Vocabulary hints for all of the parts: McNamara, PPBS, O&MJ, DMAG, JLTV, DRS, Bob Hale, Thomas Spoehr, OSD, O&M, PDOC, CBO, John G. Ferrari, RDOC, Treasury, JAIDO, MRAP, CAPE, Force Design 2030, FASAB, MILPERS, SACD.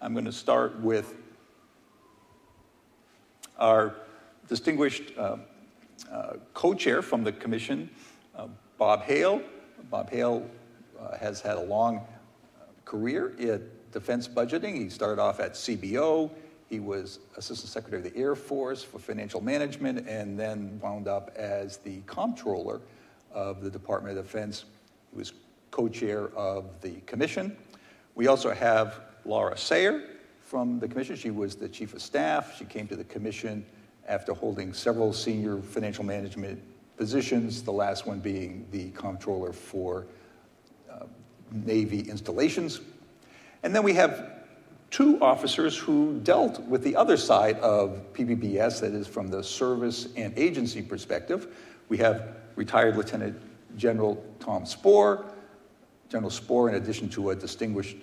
I'm going to start with our distinguished co-chair from the commission, Bob Hale. Bob Hale has had a long career in defense budgeting. He started off at CBO. He was Assistant Secretary of the Air Force for Financial Management and then wound up as the Comptroller of the Department of Defense. He was co-chair of the Commission. We also have Lara Sayer from the Commission. She was the Chief of Staff. She came to the Commission after holding several senior financial management positions, the last one being the Comptroller for Navy Installations. And then we have two officers who dealt with the other side of PPBS, that is from the service and agency perspective. We have retired Lieutenant General Tom Spoehr. General Spoehr, in addition to a distinguished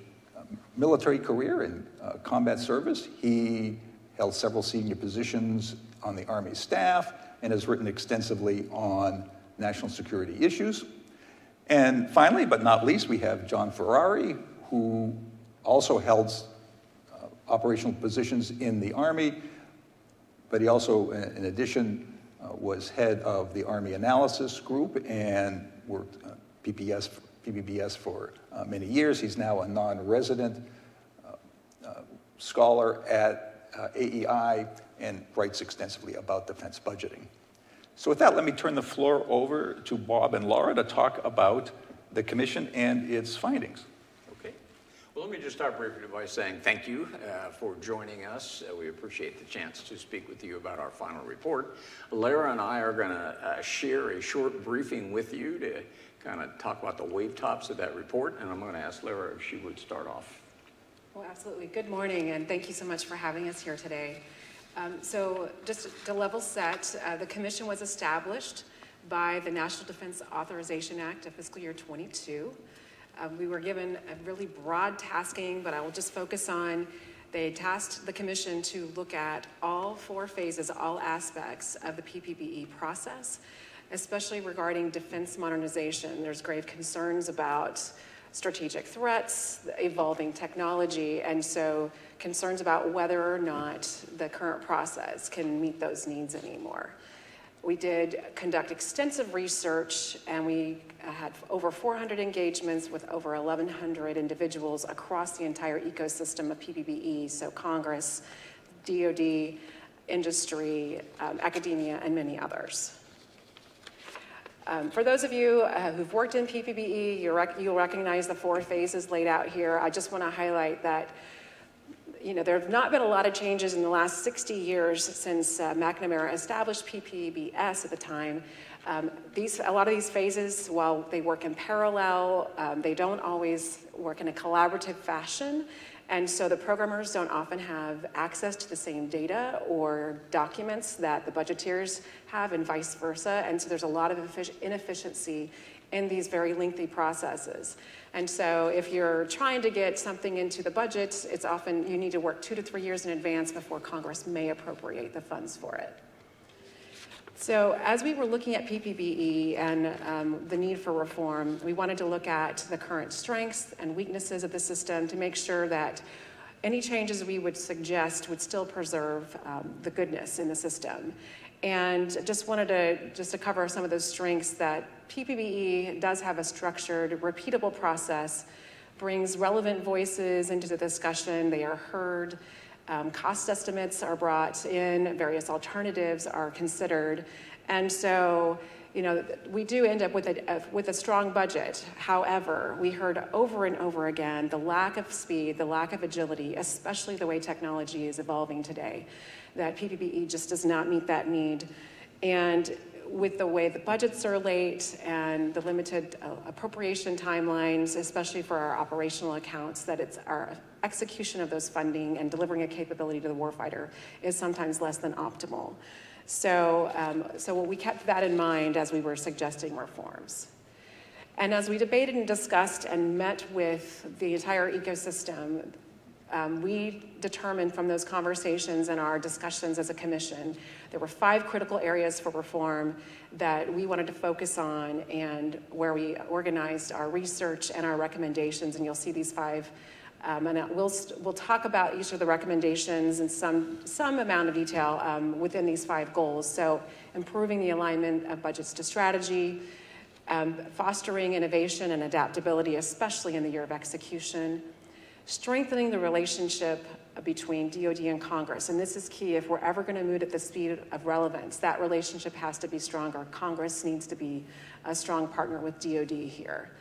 military career in combat service, he held several senior positions on the Army staff and has written extensively on national security issues. And finally, but not least, we have John Ferrari, who also held operational positions in the Army, but he also, in addition, was head of the Army Analysis Group and worked PPBS for many years. He's now a non-resident scholar at AEI and writes extensively about defense budgeting. So with that, let me turn the floor over to Bob and Laura to talk about the Commission and its findings. Well, let me just start briefly by saying thank you for joining us. We appreciate the chance to speak with you about our final report. Lara and I are going to share a short briefing with you to kind of talk about the wave tops of that report, and I'm going to ask Lara if she would start off. Well, absolutely. Good morning, and thank you so much for having us here today. So just to level set, the Commission was established by the National Defense Authorization Act of fiscal year 22. We were given a really broad tasking, but I will just focus on, they tasked the Commission to look at all four phases, all aspects of the PPBE process, especially regarding defense modernization. There's grave concerns about strategic threats, evolving technology, and so concerns about whether or not the current process can meet those needs anymore. We did conduct extensive research, and we had over 400 engagements with over 1,100 individuals across the entire ecosystem of PPBE, so Congress, DOD, industry, academia, and many others. For those of you who've worked in PPBE, you'll recognize the four phases laid out here. I just want to highlight that there have not been a lot of changes in the last 60 years since McNamara established PPBS at the time. A lot of these phases, while they work in parallel, they don't always work in a collaborative fashion. And so the programmers don't often have access to the same data or documents that the budgeteers have and vice versa. And so there's a lot of inefficiency in these very lengthy processes. And so if you're trying to get something into the budget, it's often you need to work 2 to 3 years in advance before Congress may appropriate the funds for it. So as we were looking at PPBE and the need for reform, we wanted to look at the current strengths and weaknesses of the system to make sure that any changes we would suggest would still preserve the goodness in the system. And just wanted to cover some of those strengths that PPBE does have a structured, repeatable process, brings relevant voices into the discussion, they are heard, cost estimates are brought in, various alternatives are considered. And so, we do end up with a strong budget. However, we heard over and over again the lack of speed, the lack of agility, especially the way technology is evolving today, that PPBE just does not meet that need. And with the way the budgets are late and the limited appropriation timelines, especially for our operational accounts, that it's our execution of those funding and delivering a capability to the warfighter is sometimes less than optimal. So, we kept that in mind as we were suggesting reforms. And as we debated and discussed and met with the entire ecosystem, we determined from those conversations and our discussions as a commission, there were 5 critical areas for reform that we wanted to focus on and where we organized our research and our recommendations. And you'll see these 5 And we'll talk about each of the recommendations in some amount of detail within these 5 goals. So improving the alignment of budgets to strategy, fostering innovation and adaptability, especially in the year of execution, strengthening the relationship between DOD and Congress. And this is key. If we're ever going to move at the speed of relevance, that relationship has to be stronger. Congress needs to be a strong partner with DOD here.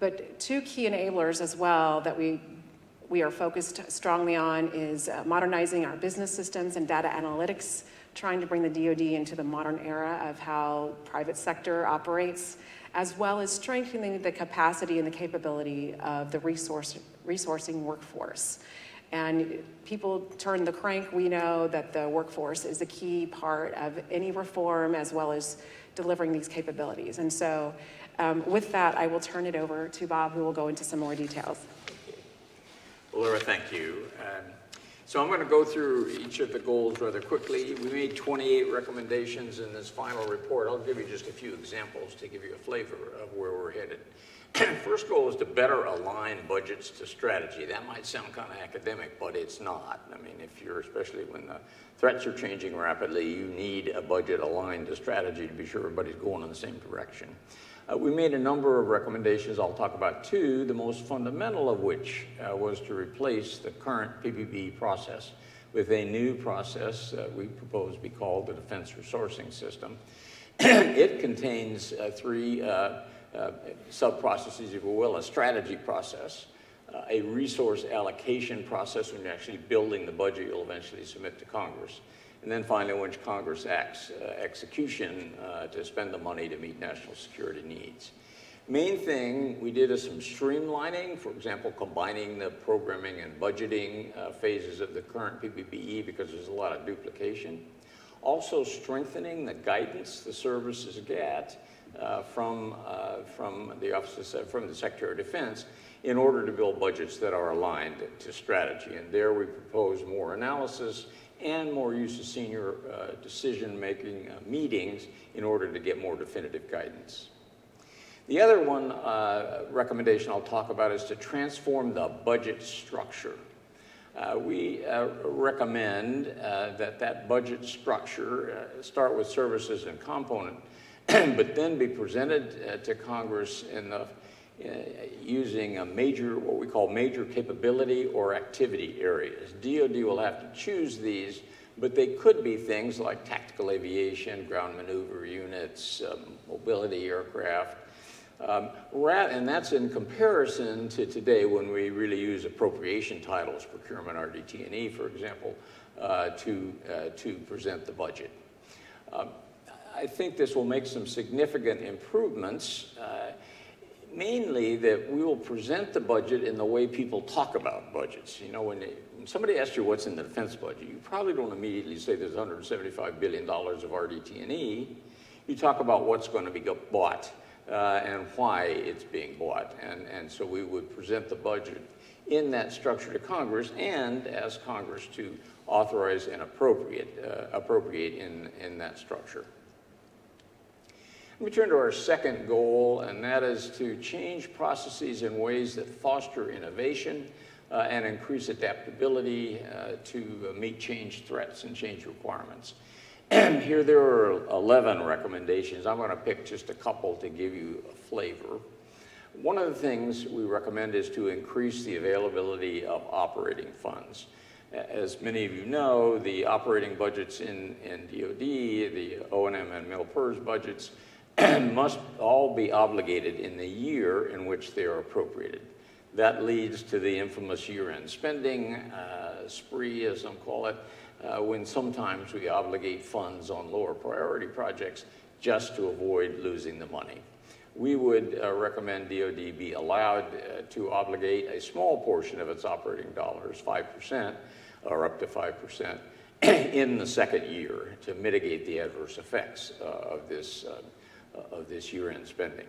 But 2 key enablers as well that we are focused strongly on is modernizing our business systems and data analytics, trying to bring the DOD into the modern era of how private sector operates, as well as strengthening the capacity and the capability of the resourcing workforce. And people turn the crank. We know that the workforce is a key part of any reform as well as delivering these capabilities. And so with that, I will turn it over to Bob, who will go into some more details. Well, Lara, thank you. So I'm going to go through each of the goals rather quickly. We made 28 recommendations in this final report. I'll give you just a few examples to give you a flavor of where we're headed. First goal is to better align budgets to strategy. That might sound kind of academic, but it's not. I mean, if you're, especially when the threats are changing rapidly, you need a budget aligned to strategy to be sure everybody's going in the same direction. We made a number of recommendations. I'll talk about 2, the most fundamental of which was to replace the current PPBE process with a new process that we proposed be called the Defense Resourcing System. It contains 3 sub-processes, if you will: a strategy process, a resource allocation process when you're actually building the budget you'll eventually submit to Congress, and then finally, once Congress acts, execution to spend the money to meet national security needs. Main thing we did is some streamlining, for example, combining the programming and budgeting phases of the current PPBE because there's a lot of duplication. Also strengthening the guidance the services get from the Secretary of Defense in order to build budgets that are aligned to strategy. And there we propose more analysis and more use of senior decision-making meetings in order to get more definitive guidance. The other one recommendation I'll talk about is to transform the budget structure. We recommend that budget structure start with services and component, but then be presented to Congress in the, using a major, what we call major capability or activity areas. DOD will have to choose these, but they could be things like tactical aviation, ground maneuver units, mobility aircraft, and that's in comparison to today when we really use appropriation titles, procurement, RDT&E, for example, to present the budget. I think this will make some significant improvements, mainly that we will present the budget in the way people talk about budgets. You know, when somebody asks you what's in the defense budget, you probably don't immediately say there's $175 billion of RDT&E. You talk about what's going to be bought and why it's being bought. And so we would present the budget in that structure to Congress and ask Congress to authorize and appropriate in that structure. Let me turn to our second goal, and that is to change processes in ways that foster innovation and increase adaptability to meet change threats and change requirements. Here there are 11 recommendations. I'm going to pick just a couple to give you a flavor. One of the things we recommend is to increase the availability of operating funds. As many of you know, the operating budgets in DOD, the O&M and MILPERS budgets, must all be obligated in the year in which they are appropriated. That leads to the infamous year-end spending spree, as some call it, when sometimes we obligate funds on lower priority projects just to avoid losing the money. We would recommend DOD be allowed to obligate a small portion of its operating dollars, 5% or up to 5%, in the second year to mitigate the adverse effects of this year-end spending.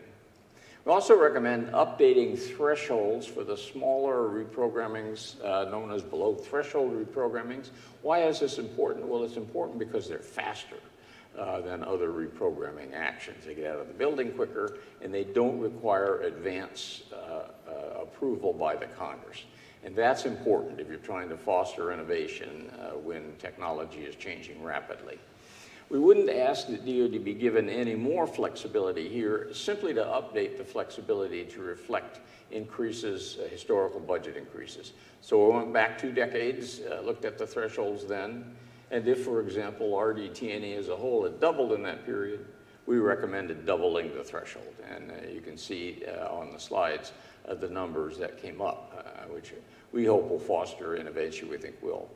We also recommend updating thresholds for the smaller reprogrammings known as below threshold reprogrammings. Why is this important? Well, it's important because they're faster than other reprogramming actions. They get out of the building quicker and they don't require advance approval by the Congress. And that's important if you're trying to foster innovation when technology is changing rapidly. We wouldn't ask that DoD be given any more flexibility here, simply to update the flexibility to reflect increases, historical budget increases. So we went back 2 decades, looked at the thresholds then, and if, for example, RDT&E as a whole had doubled in that period, we recommended doubling the threshold. And you can see on the slides the numbers that came up, which we hope will foster innovation, we think will.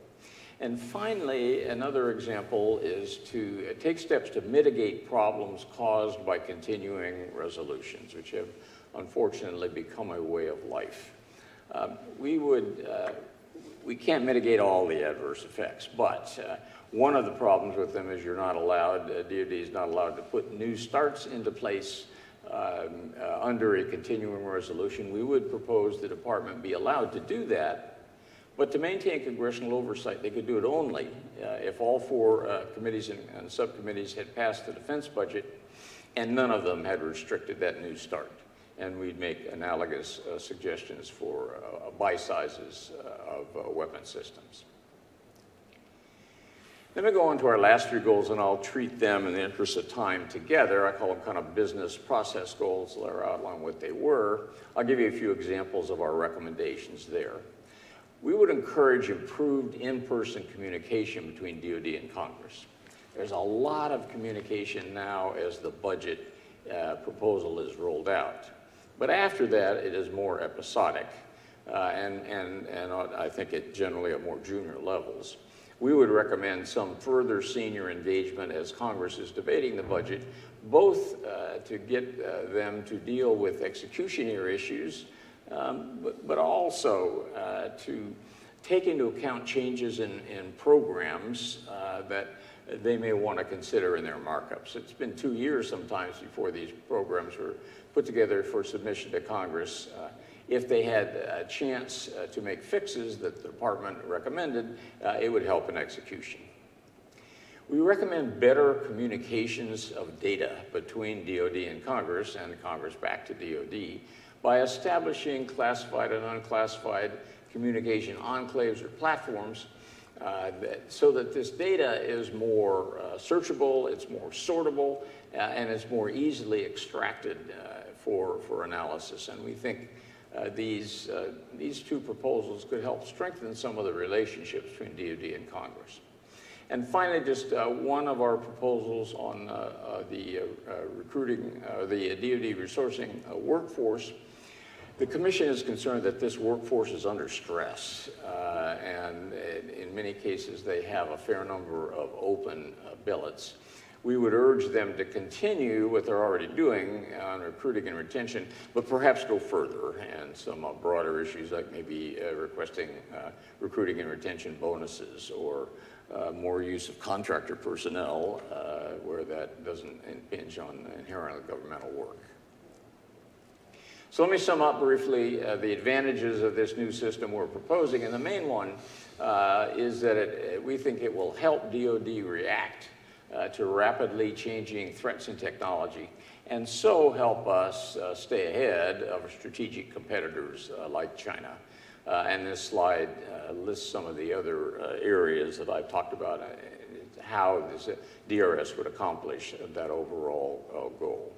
And finally, another example is to take steps to mitigate problems caused by continuing resolutions, which have unfortunately become a way of life. We can't mitigate all the adverse effects, but one of the problems with them is you're not allowed, DoD is not allowed to put new starts into place under a continuing resolution. We would propose the department be allowed to do that, but to maintain congressional oversight, they could do it only if all 4 committees and subcommittees had passed the defense budget and none of them had restricted that new start. And we'd make analogous suggestions for buy sizes of weapon systems. Let me go on to our last 3 goals, and I'll treat them in the interest of time together. I call them kind of business process goals. They'll outline what they were. I'll give you a few examples of our recommendations there. We would encourage improved in-person communication between DoD and Congress. There's a lot of communication now as the budget proposal is rolled out. But after that, it is more episodic, and I think it generally at more junior levels. We would recommend some further senior engagement as Congress is debating the budget, both to get them to deal with executioner issues, but also to take into account changes in programs that they may want to consider in their markups. It's been 2 years sometimes before these programs were put together for submission to Congress. If they had a chance to make fixes that the department recommended, it would help in execution. We recommend better communications of data between DoD and Congress back to DoD, by establishing classified and unclassified communication enclaves or platforms so that this data is more searchable, it's more sortable, and it's more easily extracted for analysis. And we think these 2 proposals could help strengthen some of the relationships between DoD and Congress. And finally, just one of our proposals on the DoD resourcing workforce. The Commission is concerned that this workforce is under stress, and in many cases they have a fair number of open billets. We would urge them to continue what they're already doing on recruiting and retention, but perhaps go further, and some broader issues like maybe requesting recruiting and retention bonuses, or more use of contractor personnel where that doesn't impinge on inherent governmental work. So let me sum up briefly the advantages of this new system we're proposing, and the main one is that we think it will help DoD react to rapidly changing threats in technology, and so help us stay ahead of strategic competitors like China. And this slide lists some of the other areas that I've talked about, how this DRS would accomplish that overall goal.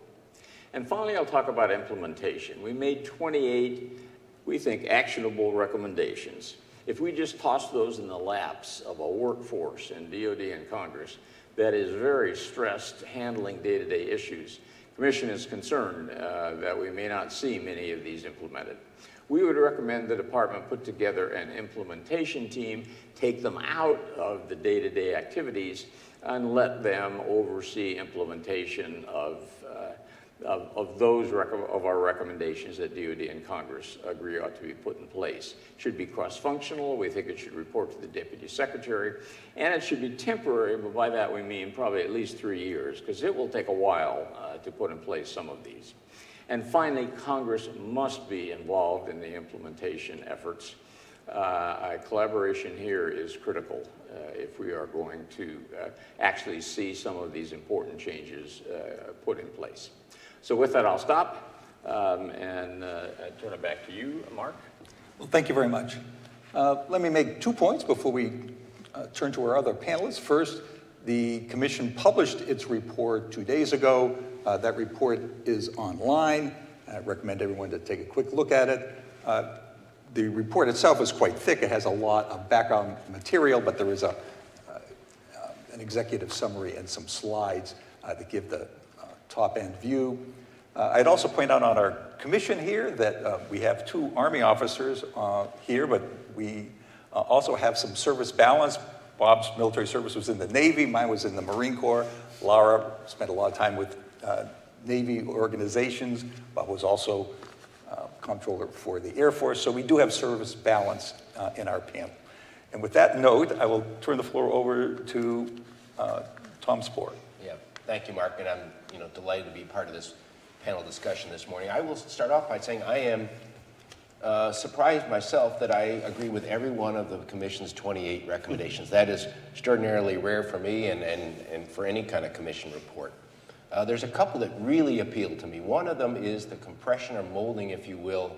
And finally, I'll talk about implementation. We made 28, we think, actionable recommendations. If we just toss those in the laps of a workforce in DoD and Congress that is very stressed handling day-to-day issues, the Commission is concerned that we may not see many of these implemented. We would recommend the department put together an implementation team, take them out of the day-to-day activities, and let them oversee implementation of our recommendations that DoD and Congress agree ought to be put in place. It should be cross-functional. We think it should report to the Deputy Secretary, and it should be temporary, but by that we mean probably at least 3 years, because it will take a while to put in place some of these. And finally, Congress must be involved in the implementation efforts. Collaboration here is critical if we are going to actually see some of these important changes put in place. So with that, I'll stop and turn it back to you, Mark. Well, thank you very much. Let me make 2 points before we turn to our other panelists. First, the Commission published its report 2 days ago. That report is online. I recommend everyone to take a quick look at it. The report itself is quite thick. It has a lot of background material, but there is a, an executive summary and some slides that give the top-end view. I'd also point out on our commission here that we have 2 Army officers here, but we also have some service balance. Bob's military service was in the Navy, mine was in the Marine Corps. Lara spent a lot of time with Navy organizations. Bob was also comptroller for the Air Force, so we do have service balance in our panel. And with that note, I will turn the floor over to Tom Spoehr. Yeah, thank you, Mark, and I'm delighted to be part of this panel discussion this morning. I will start off by saying I am surprised myself that I agree with every one of the Commission's 28 recommendations. That is extraordinarily rare for me and for any kind of Commission report. There's a couple that really appeal to me. One of them is the compression or molding, if you will,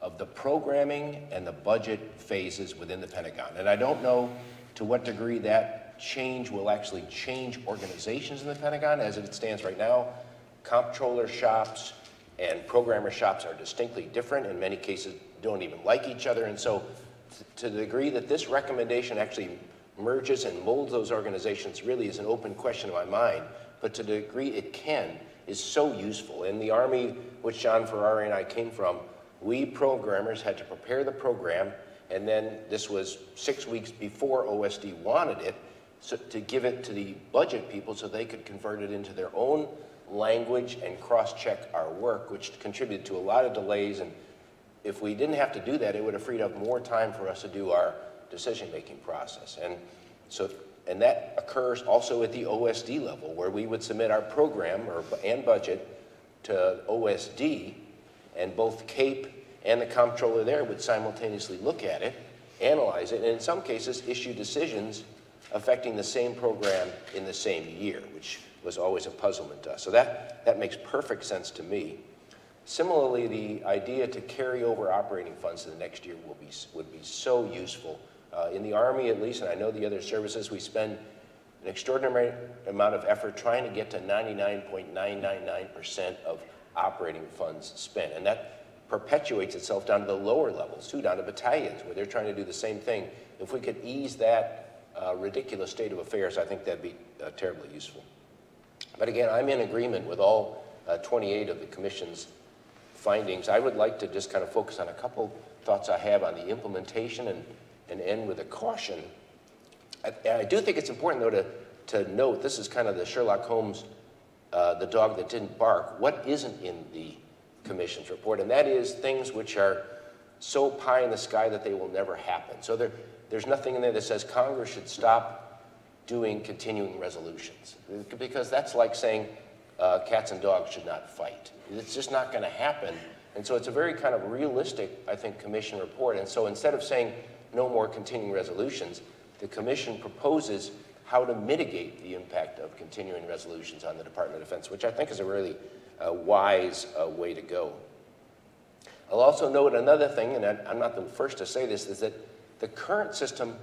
of the programming and the budget phases within the Pentagon. And I don't know to what degree that change will actually change organizations in the Pentagon. As it stands right now, comptroller shops and programmer shops are distinctly different. In many cases, don't even like each other. And so to the degree that this recommendation actually merges and molds those organizations really is an open question in my mind. But to the degree it can, is so useful. In the Army, which John Ferrari and I came from, we programmers had to prepare the program, and then this was 6 weeks before OSD wanted it, so to give it to the budget people so they could convert it into their own language and cross-check our work, which contributed to a lot of delays. And if we didn't have to do that, it would have freed up more time for us to do our decision-making process. And so, and that occurs also at the OSD level, where we would submit our program and budget to OSD, and both CAPE and the comptroller there would simultaneously look at it, analyze it, and in some cases issue decisions affecting the same program in the same year, which was always a puzzlement to us. So that makes perfect sense to me. Similarly, the idea to carry over operating funds to the next year would be so useful. In the Army, at least, and I know the other services, we spend an extraordinary amount of effort trying to get to 99.999% of operating funds spent. And that perpetuates itself down to the lower levels, too, down to battalions, where they're trying to do the same thing. If we could ease that ridiculous state of affairs, I think that'd be terribly useful. But again, I'm in agreement with all 28 of the Commission's findings. I would like to just kind of focus on a couple thoughts I have on the implementation and end with a caution. I do think it's important, though, to note, this is kind of the Sherlock Holmes, the dog that didn't bark, what isn't in the Commission's report, and that is things which are so pie in the sky that they will never happen. So there's nothing in there that says Congress should stop doing continuing resolutions, because that's like saying cats and dogs should not fight. It's just not gonna happen. And so it's a very kind of realistic, I think, Commission report. And so instead of saying, no more continuing resolutions, the Commission proposes how to mitigate the impact of continuing resolutions on the Department of Defense, which I think is a really wise way to go. I'll also note another thing, and I'm not the first to say this, is that the current system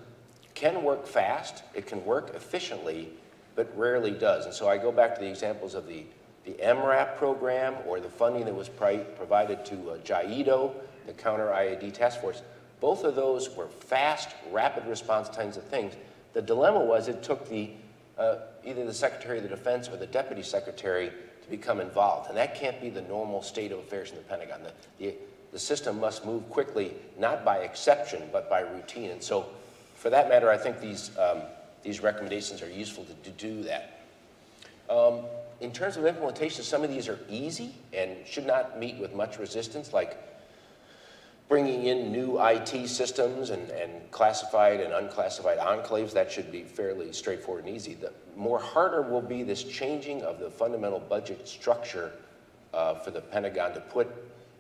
can work fast, it can work efficiently, but rarely does. And so I go back to the examples of the MRAP program or the funding that was provided to JAIDO, the Counter IED Task Force. Both of those were fast, rapid response times of things. The dilemma was it took either the Secretary of the Defense or the Deputy Secretary to become involved, and that can't be the normal state of affairs in the Pentagon. The system must move quickly, not by exception, but by routine. And so, for that matter, I think these recommendations are useful to do that. In terms of implementation, some of these are easy and should not meet with much resistance, like bringing in new IT systems and classified and unclassified enclaves. That should be fairly straightforward and easy. The more harder will be this changing of the fundamental budget structure for the Pentagon to put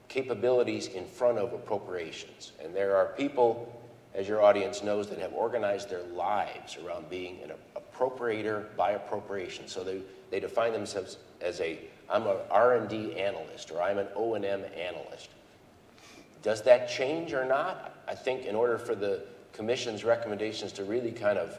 capabilities in front of appropriations. And there are people, as your audience knows, that have organized their lives around being an appropriator by appropriation. So they define themselves as I'm an R&D analyst, or I'm an O&M analyst. Does that change or not? I think in order for the Commission's recommendations to really kind of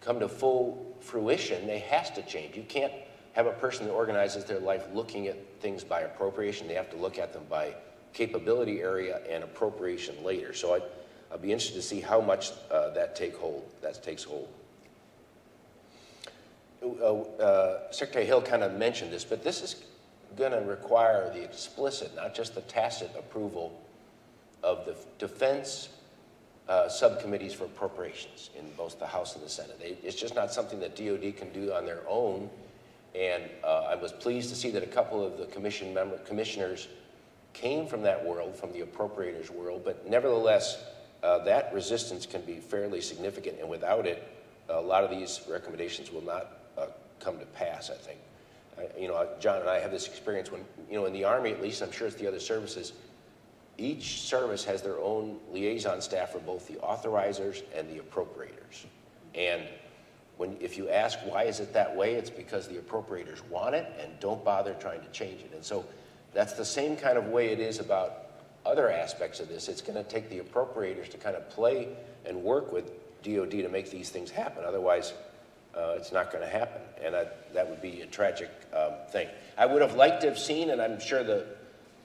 come to full fruition, they have to change. You can't have a person that organizes their life looking at things by appropriation. They have to look at them by capability area and appropriation later. So I'd be interested to see how much that takes hold. Secretary Hill kind of mentioned this, but this is going to require the explicit, not just the tacit approval of the defense subcommittees for appropriations in both the House and the Senate. It's just not something that DOD can do on their own. And I was pleased to see that a couple of the commissioners came from that world, from the appropriators world, but nevertheless, that resistance can be fairly significant, and without it, a lot of these recommendations will not come to pass, I think. You know, John and I have this experience when, you know, in the Army at least, I'm sure it's the other services, each service has their own liaison staff for both the authorizers and the appropriators. And if you ask why is it that way, it's because the appropriators want it and don't bother trying to change it. And so that's the same kind of way it is about other aspects of this. It's going to take the appropriators to kind of play and work with DOD to make these things happen. Otherwise, it's not going to happen, and that would be a tragic thing. I would have liked to have seen, and I'm sure the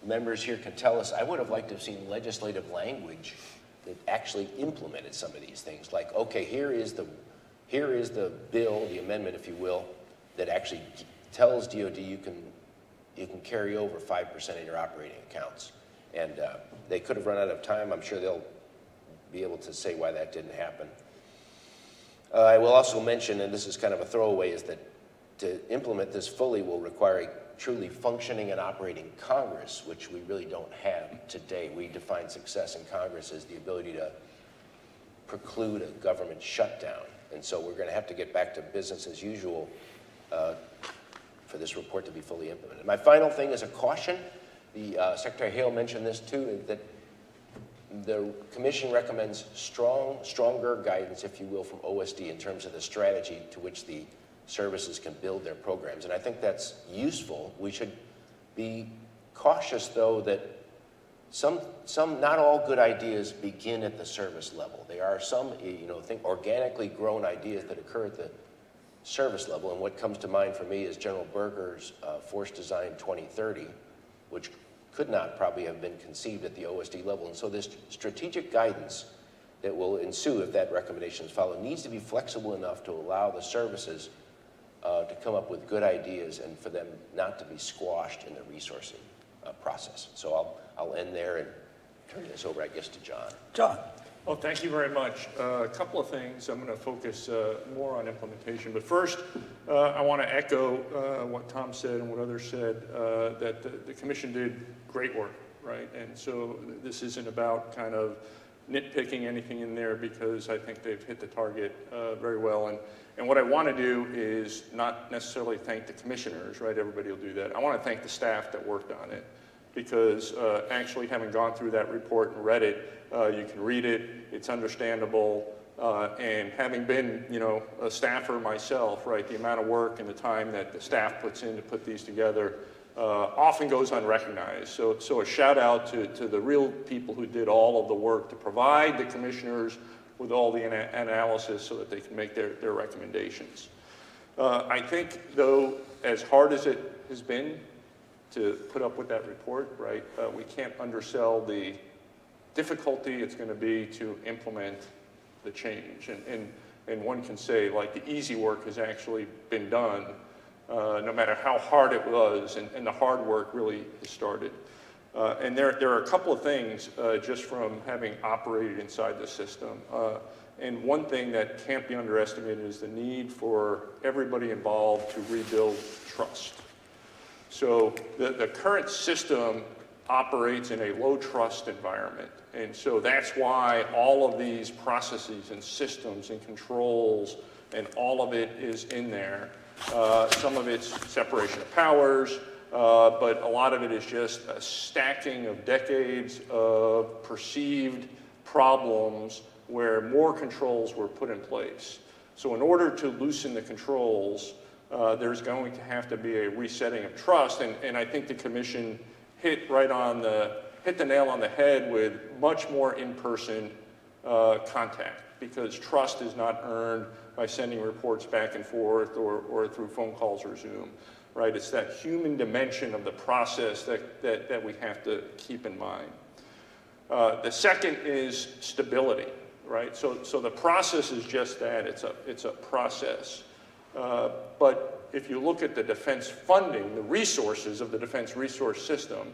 members here can tell us, I would have liked to have seen legislative language that actually implemented some of these things. Like, okay, here is the bill, the amendment, if you will, that actually tells DOD you can carry over 5% in your operating accounts. And they could have run out of time. I'm sure they'll be able to say why that didn't happen. I will also mention, and this is kind of a throwaway, is that to implement this fully will require a truly functioning and operating Congress, which we really don't have today. We define success in Congress as the ability to preclude a government shutdown. And so we're going to have to get back to business as usual for this report to be fully implemented. My final thing is a caution. The Secretary Hale mentioned this too, that the Commission recommends stronger guidance, if you will, from OSD in terms of the strategy to which the services can build their programs. And I think that's useful. We should be cautious, though, that not all good ideas begin at the service level. There are some, you know, organically grown ideas that occur at the service level. And what comes to mind for me is General Berger's Force Design 2030, which could not probably have been conceived at the OSD level. And so this strategic guidance that will ensue if that recommendation is followed needs to be flexible enough to allow the services to come up with good ideas and for them not to be squashed in the resourcing process. So I'll end there and turn this over, I guess, to John. John. Well, thank you very much. A couple of things. I'm going to focus more on implementation. But first, I want to echo what Tom said and what others said, that the Commission did great work, right? And so this isn't about kind of nitpicking anything in there, because I think they've hit the target very well. And what I want to do is not necessarily thank the commissioners, right? Everybody will do that. I want to thank the staff that worked on it, because actually having gone through that report and read it, you can read it, it's understandable, and having been, you know, a staffer myself, right, the amount of work and the time that the staff puts in to put these together often goes unrecognized. So a shout out to the real people who did all of the work to provide the commissioners with all the analysis so that they can make their recommendations. I think, though, as hard as it has been to put up with that report, right? We can't undersell the difficulty it's going to be to implement the change. And one can say, like, the easy work has actually been done, no matter how hard it was, and the hard work really has started. And there are a couple of things just from having operated inside the system. And one thing that can't be underestimated is the need for everybody involved to rebuild trust. So the current system operates in a low trust environment. And so that's why all of these processes and systems and controls and all of it is in there. Some of it's separation of powers, but a lot of it is just a stacking of decades of perceived problems where more controls were put in place. So in order to loosen the controls, there's going to have to be a resetting of trust, and I think the Commission hit right on the hit the nail on the head with much more in-person contact, because trust is not earned by sending reports back and forth or through phone calls or Zoom, right? It's that human dimension of the process that we have to keep in mind. The second is stability, right? So the process is just that, it's a process. But if you look at the defense funding, the resources of the defense resource system,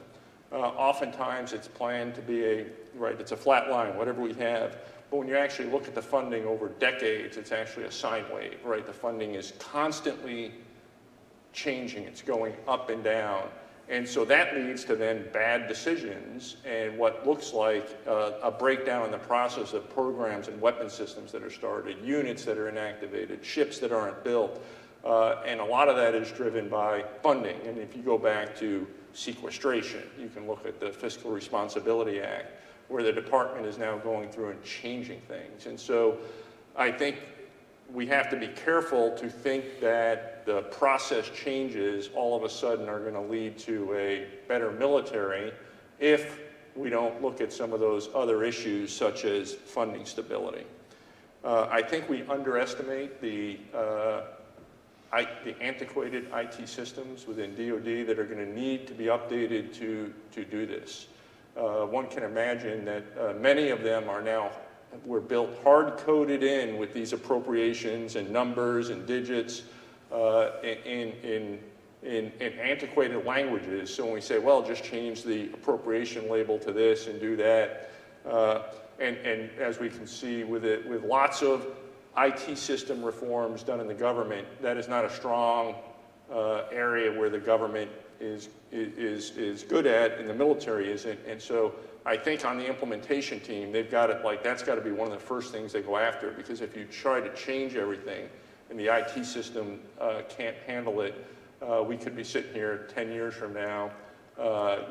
oftentimes it's planned to be a, right, it's a flat line, whatever we have. But when you actually look at the funding over decades, it's actually a sine wave, right? The funding is constantly changing. It's going up and down. And so that leads to then bad decisions and what looks like a breakdown in the process of programs and weapon systems that are started, units that are inactivated, ships that aren't built. And a lot of that is driven by funding. And if you go back to sequestration, you can look at the Fiscal Responsibility Act, where the department is now going through and changing things. And so I think we have to be careful to think that the process changes all of a sudden are going to lead to a better military if we don't look at some of those other issues, such as funding stability. I think we underestimate the antiquated IT systems within DoD that are going to need to be updated to do this. One can imagine that many of them are now were built hard-coded in with these appropriations and numbers and digits in antiquated languages. So when we say, well, just change the appropriation label to this and do that, and as we can see with lots of IT system reforms done in the government, that is not a strong area where the government is good at and the military isn't. And so I think on the implementation team, they've got it like that's got to be one of the first things they go after, because if you try to change everything and the IT system can't handle it, we could be sitting here 10 years from now,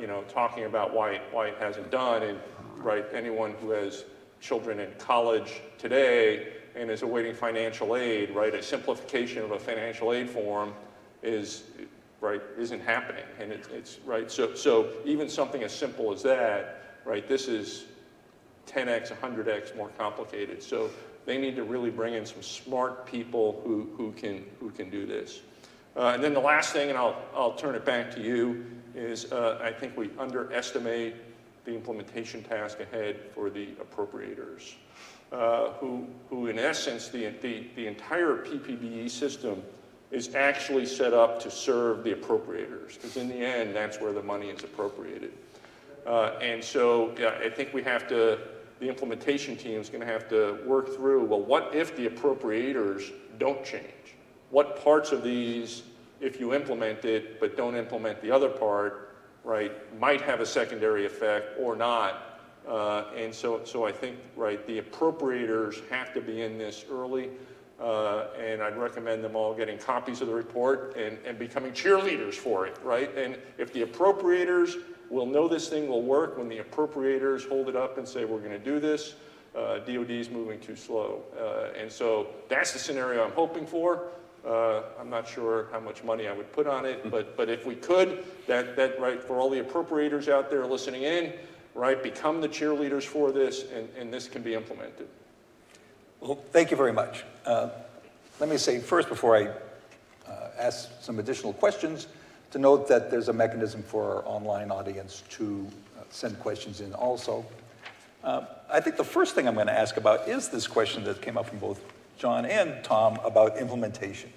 you know, talking about why it hasn't done. And right, anyone who has children in college today and is awaiting financial aid, right, a simplification of a financial aid form is, right, isn't happening. And it's right, so even something as simple as that, right, this is 10x, 100x more complicated. So they need to really bring in some smart people who can do this. And then the last thing, and I'll turn it back to you, is I think we underestimate the implementation task ahead for the appropriators. Who in essence, the entire PPBE system is actually set up to serve the appropriators, because in the end, that's where the money is appropriated. And so yeah, I think we have to, the implementation team is going to have to work through, well, what if the appropriators don't change? What parts of these, if you implement it but don't implement the other part, right, might have a secondary effect or not. And so I think, right, the appropriators have to be in this early, and I'd recommend them all getting copies of the report and becoming cheerleaders for it, right? And if the appropriators will know this thing will work, when the appropriators hold it up and say, we're going to do this, DOD's moving too slow. And so that's the scenario I'm hoping for. I'm not sure how much money I would put on it, but if we could, that right, for all the appropriators out there listening in, right, become the cheerleaders for this, and this can be implemented. Well, thank you very much. Let me say first, before I ask some additional questions, to note that there's a mechanism for our online audience to send questions in also. I think the first thing I'm going to ask about is this question that came up from both John and Tom about implementation.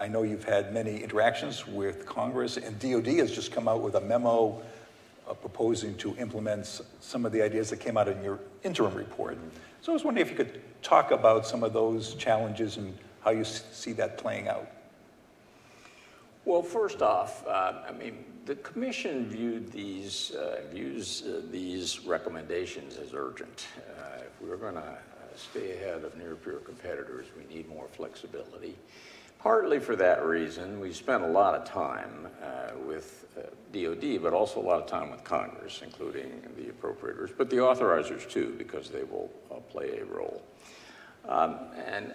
I know you've had many interactions with Congress, and DoD has just come out with a memo proposing to implement some of the ideas that came out in your interim report. So I was wondering if you could talk about some of those challenges and how you see that playing out. Well, first off, I mean, the Commission viewed these recommendations as urgent. If we were going to stay ahead of near-peer competitors, we need more flexibility. Partly for that reason, we spent a lot of time with DOD, but also a lot of time with Congress, including the appropriators, but the authorizers too, because they will play a role. And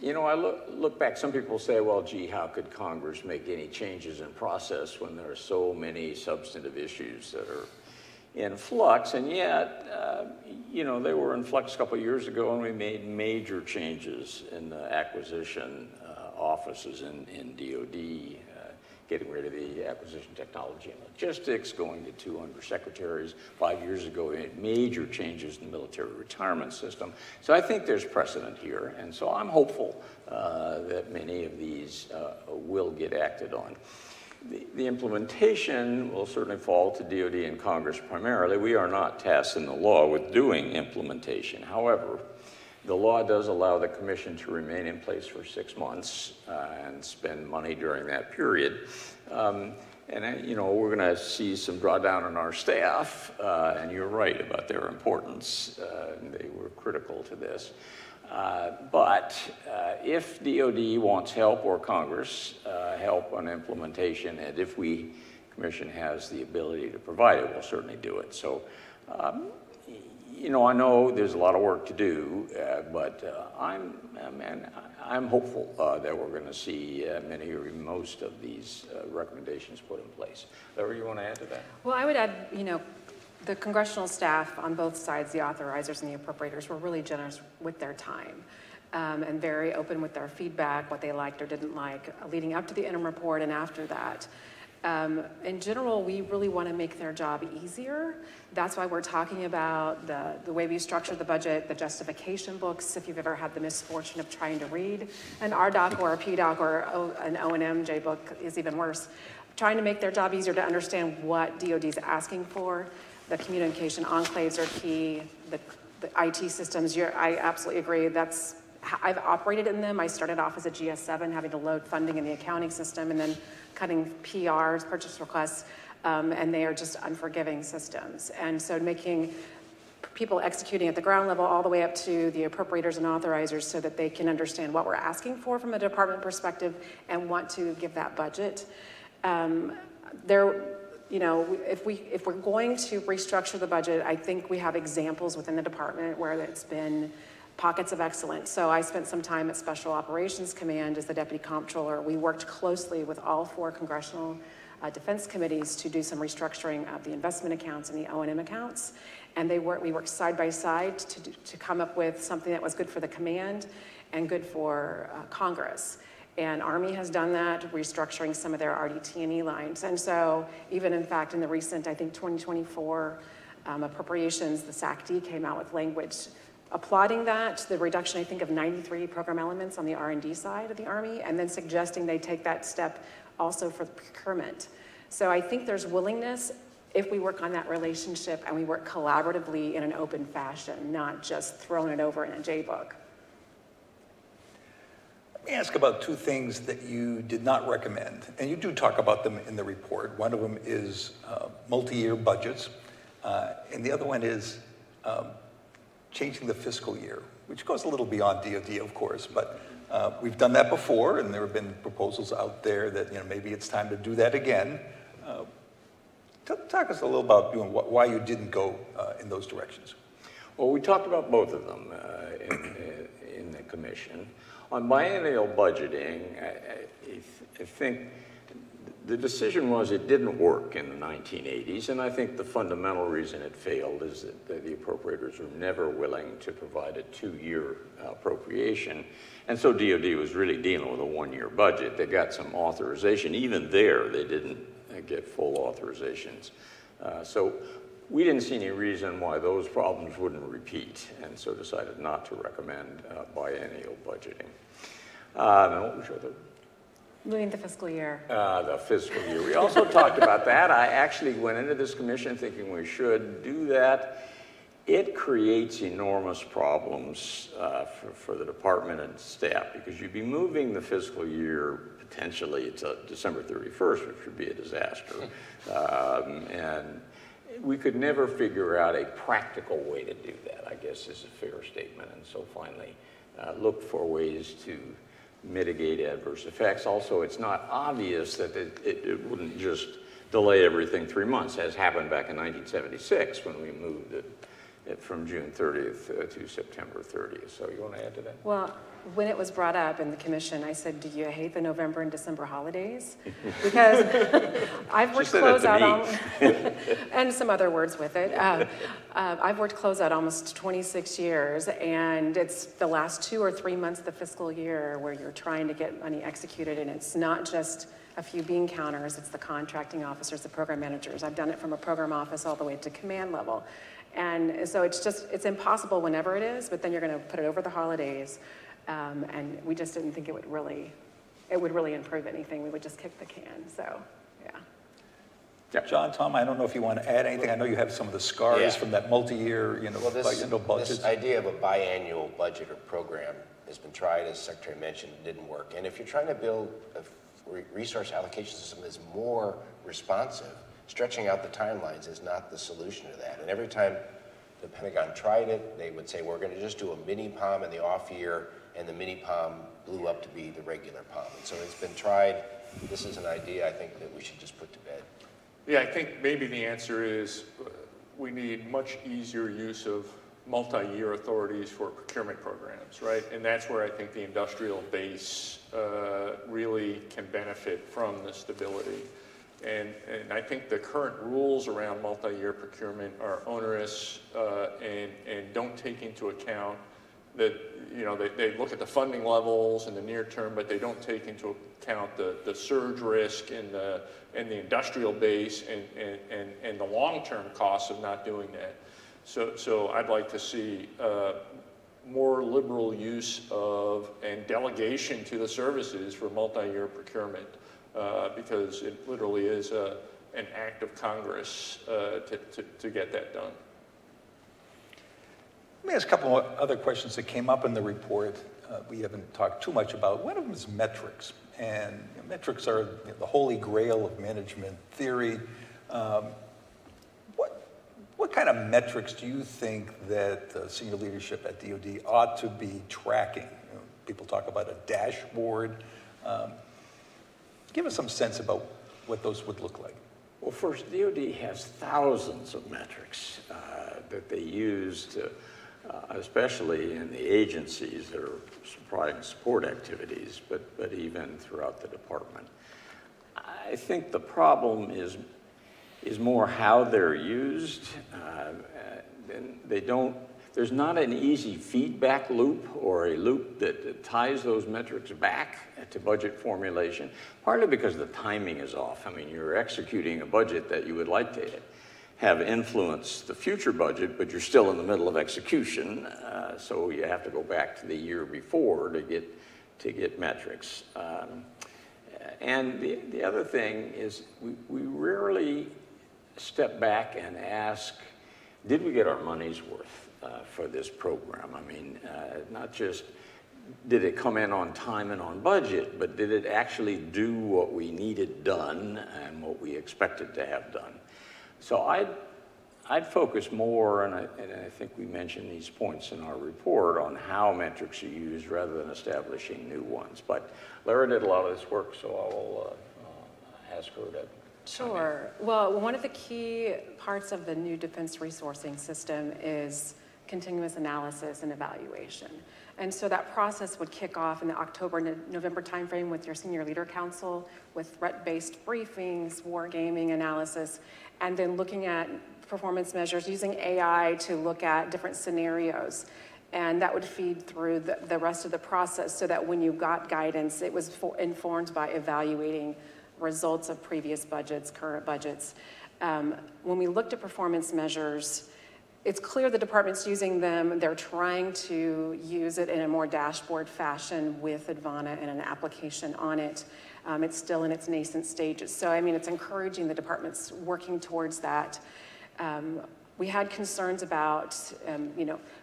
you know, I look back, some people say, well, gee, how could Congress make any changes in process when there are so many substantive issues that are in flux, and yet, you know, they were in flux a couple of years ago, and we made major changes in the acquisition offices in DOD, getting rid of the acquisition technology and logistics, going to 2 undersecretaries. 5 years ago, we made major changes in the military retirement system. So I think there's precedent here, and so I'm hopeful that many of these will get acted on. The implementation will certainly fall to DOD and Congress primarily. We are not tasked in the law with doing implementation. However, the law does allow the commission to remain in place for 6 months and spend money during that period. And you know, we're going to see some drawdown on our staff, and you're right about their importance. They were critical to this. But if DOD wants help, or Congress help on implementation, and if we, Commission has the ability to provide it, we'll certainly do it. So, you know, I know there's a lot of work to do, but I'm hopeful that we're going to see many or most of these recommendations put in place. Lara, you want to add to that? Well, I would add, you know, the congressional staff on both sides, the authorizers and the appropriators, were really generous with their time and very open with their feedback, what they liked or didn't like, leading up to the interim report and after that. In general, we really want to make their job easier. That's why we're talking about the way we structure the budget, the justification books, if you've ever had the misfortune of trying to read an RDOC or a PDOC or an O&MJ book is even worse. Trying to make their job easier to understand what DOD is asking for. The communication enclaves are key, the IT systems, I absolutely agree. I've operated in them. I started off as a GS7, having to load funding in the accounting system and then cutting PRs, purchase requests, and they are just unforgiving systems. And so making people executing at the ground level all the way up to the appropriators and authorizers so that they can understand what we're asking for from a department perspective and want to give that budget. You know, if we're going to restructure the budget, I think we have examples within the department where it's been pockets of excellence. So I spent some time at Special Operations Command as the Deputy Comptroller. We worked closely with all 4 congressional defense committees to do some restructuring of the investment accounts and the O&M accounts. And we worked side by side to come up with something that was good for the command and good for Congress. And Army has done that, restructuring some of their RDT&E lines. And so even in fact, in the recent, I think 2024 appropriations, the SACD came out with language applauding that, the reduction I think of 93 program elements on the R&D side of the Army, and then suggesting they take that step also for procurement. So I think there's willingness if we work on that relationship and we work collaboratively in an open fashion, not just throwing it over in a J-book. Let me ask about 2 things that you did not recommend, and you do talk about them in the report. One of them is multi-year budgets, and the other one is changing the fiscal year, which goes a little beyond DOD, of course, but we've done that before, and there have been proposals out there that, you know, maybe it's time to do that again. Talk us a little about, you know, why you didn't go in those directions. Well, we talked about both of them in the commission. On biennial budgeting, I think the decision was it didn't work in the 1980s, and I think the fundamental reason it failed is that the appropriators were never willing to provide a 2-year appropriation, and so DOD was really dealing with a 1-year budget. They got some authorization. Even there, they didn't get full authorizations. So we didn't see any reason why those problems wouldn't repeat, and so decided not to recommend biennial budgeting. Moving the fiscal year. The fiscal year. We also talked about that. I actually went into this commission thinking we should do that. It creates enormous problems for the department and staff, because you'd be moving the fiscal year potentially to December 31st, which would be a disaster. And we could never figure out a practical way to do that, I guess is a fair statement. And so finally, look for ways to mitigate adverse effects. Also, it's not obvious that it wouldn't just delay everything 3 months, as happened back in 1976 when we moved the from June 30th to September 30th. So you want to add to that? Well, when it was brought up in the commission, I said, do you hate the November and December holidays? Because I've worked closeout on, and some other words with it. I've worked closeout almost 26 years, and it's the last 2 or 3 months of the fiscal year where you're trying to get money executed, and it's not just a few bean counters, it's the contracting officers, the program managers. I've done it from a program office all the way to command level. And so it's just, it's impossible whenever it is, but then you're going to put it over the holidays. And we just didn't think it would really improve anything. We would just kick the can. So, yeah. John, Tom, I don't know if you want to add anything. I know you have some of the scars from that multi-year, budget. This idea of a biannual budget or program has been tried, as Secretary mentioned, it didn't work. And if you're trying to build a resource allocation system that's more responsive, stretching out the timelines is not the solution to that. And every time the Pentagon tried it, they would say, we're going to just do a mini POM in the off year, and the mini POM blew up to be the regular POM. And so it's been tried. This is an idea I think that we should just put to bed. Yeah, I think maybe the answer is we need much easier use of multi-year authorities for procurement programs, right? And that's where I think the industrial base really can benefit from the stability. And I think the current rules around multi-year procurement are onerous and don't take into account that, they look at the funding levels in the near term, but they don't take into account the surge risk and the industrial base and the long-term costs of not doing that. So I'd like to see more liberal use of and delegation to the services for multi-year procurement. Because it literally is an act of Congress to get that done. Let me ask a couple of other questions that came up in the report. We haven't talked too much about. One of them is metrics. And metrics are the holy grail of management theory. What kind of metrics do you think that senior leadership at DOD ought to be tracking? People talk about a dashboard. Give us some sense about what those would look like. Well, first, DOD has thousands of metrics that they use, especially in the agencies that are providing support activities, but even throughout the department. I think the problem is more how they're used. There's not an easy feedback loop or a loop that ties those metrics back to budget formulation, partly because the timing is off. I mean, you're executing a budget that you would like to have influence the future budget, but you're still in the middle of execution, so you have to go back to the year before to get metrics. And the other thing is we rarely step back and ask, did we get our money's worth? For this program. I mean, not just did it come in on time and on budget, but did it actually do what we needed done and what we expected to have done? So I'd focus more, and I think we mentioned these points in our report, on how metrics are used rather than establishing new ones. But Lara did a lot of this work, so I'll ask her to. Sure. Well, one of the key parts of the new defense resourcing system is continuous analysis and evaluation. And so that process would kick off in the October and November timeframe with your senior leader council, with threat-based briefings, war gaming analysis, and then looking at performance measures, using AI to look at different scenarios. And that would feed through the rest of the process so that when you got guidance, it was informed by evaluating results of previous budgets, current budgets. When we looked at performance measures, it's clear the department's using them. They're trying to use it in a more dashboard fashion with Advana and an application on it. It's still in its nascent stages. So, I mean, it's encouraging the department's working towards that. We had concerns about,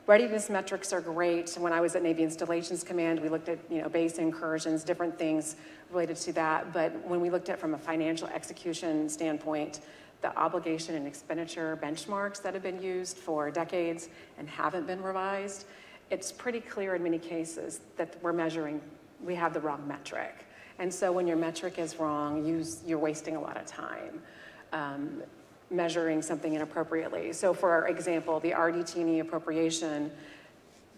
readiness metrics are great. When I was at Navy Installations Command, we looked at, base incursions, different things related to that. But when we looked at from a financial execution standpoint, the obligation and expenditure benchmarks that have been used for decades and haven't been revised, it's pretty clear in many cases that we have the wrong metric. And so when your metric is wrong, you're wasting a lot of time. measuring something inappropriately. So for example, the RDT&E appropriation,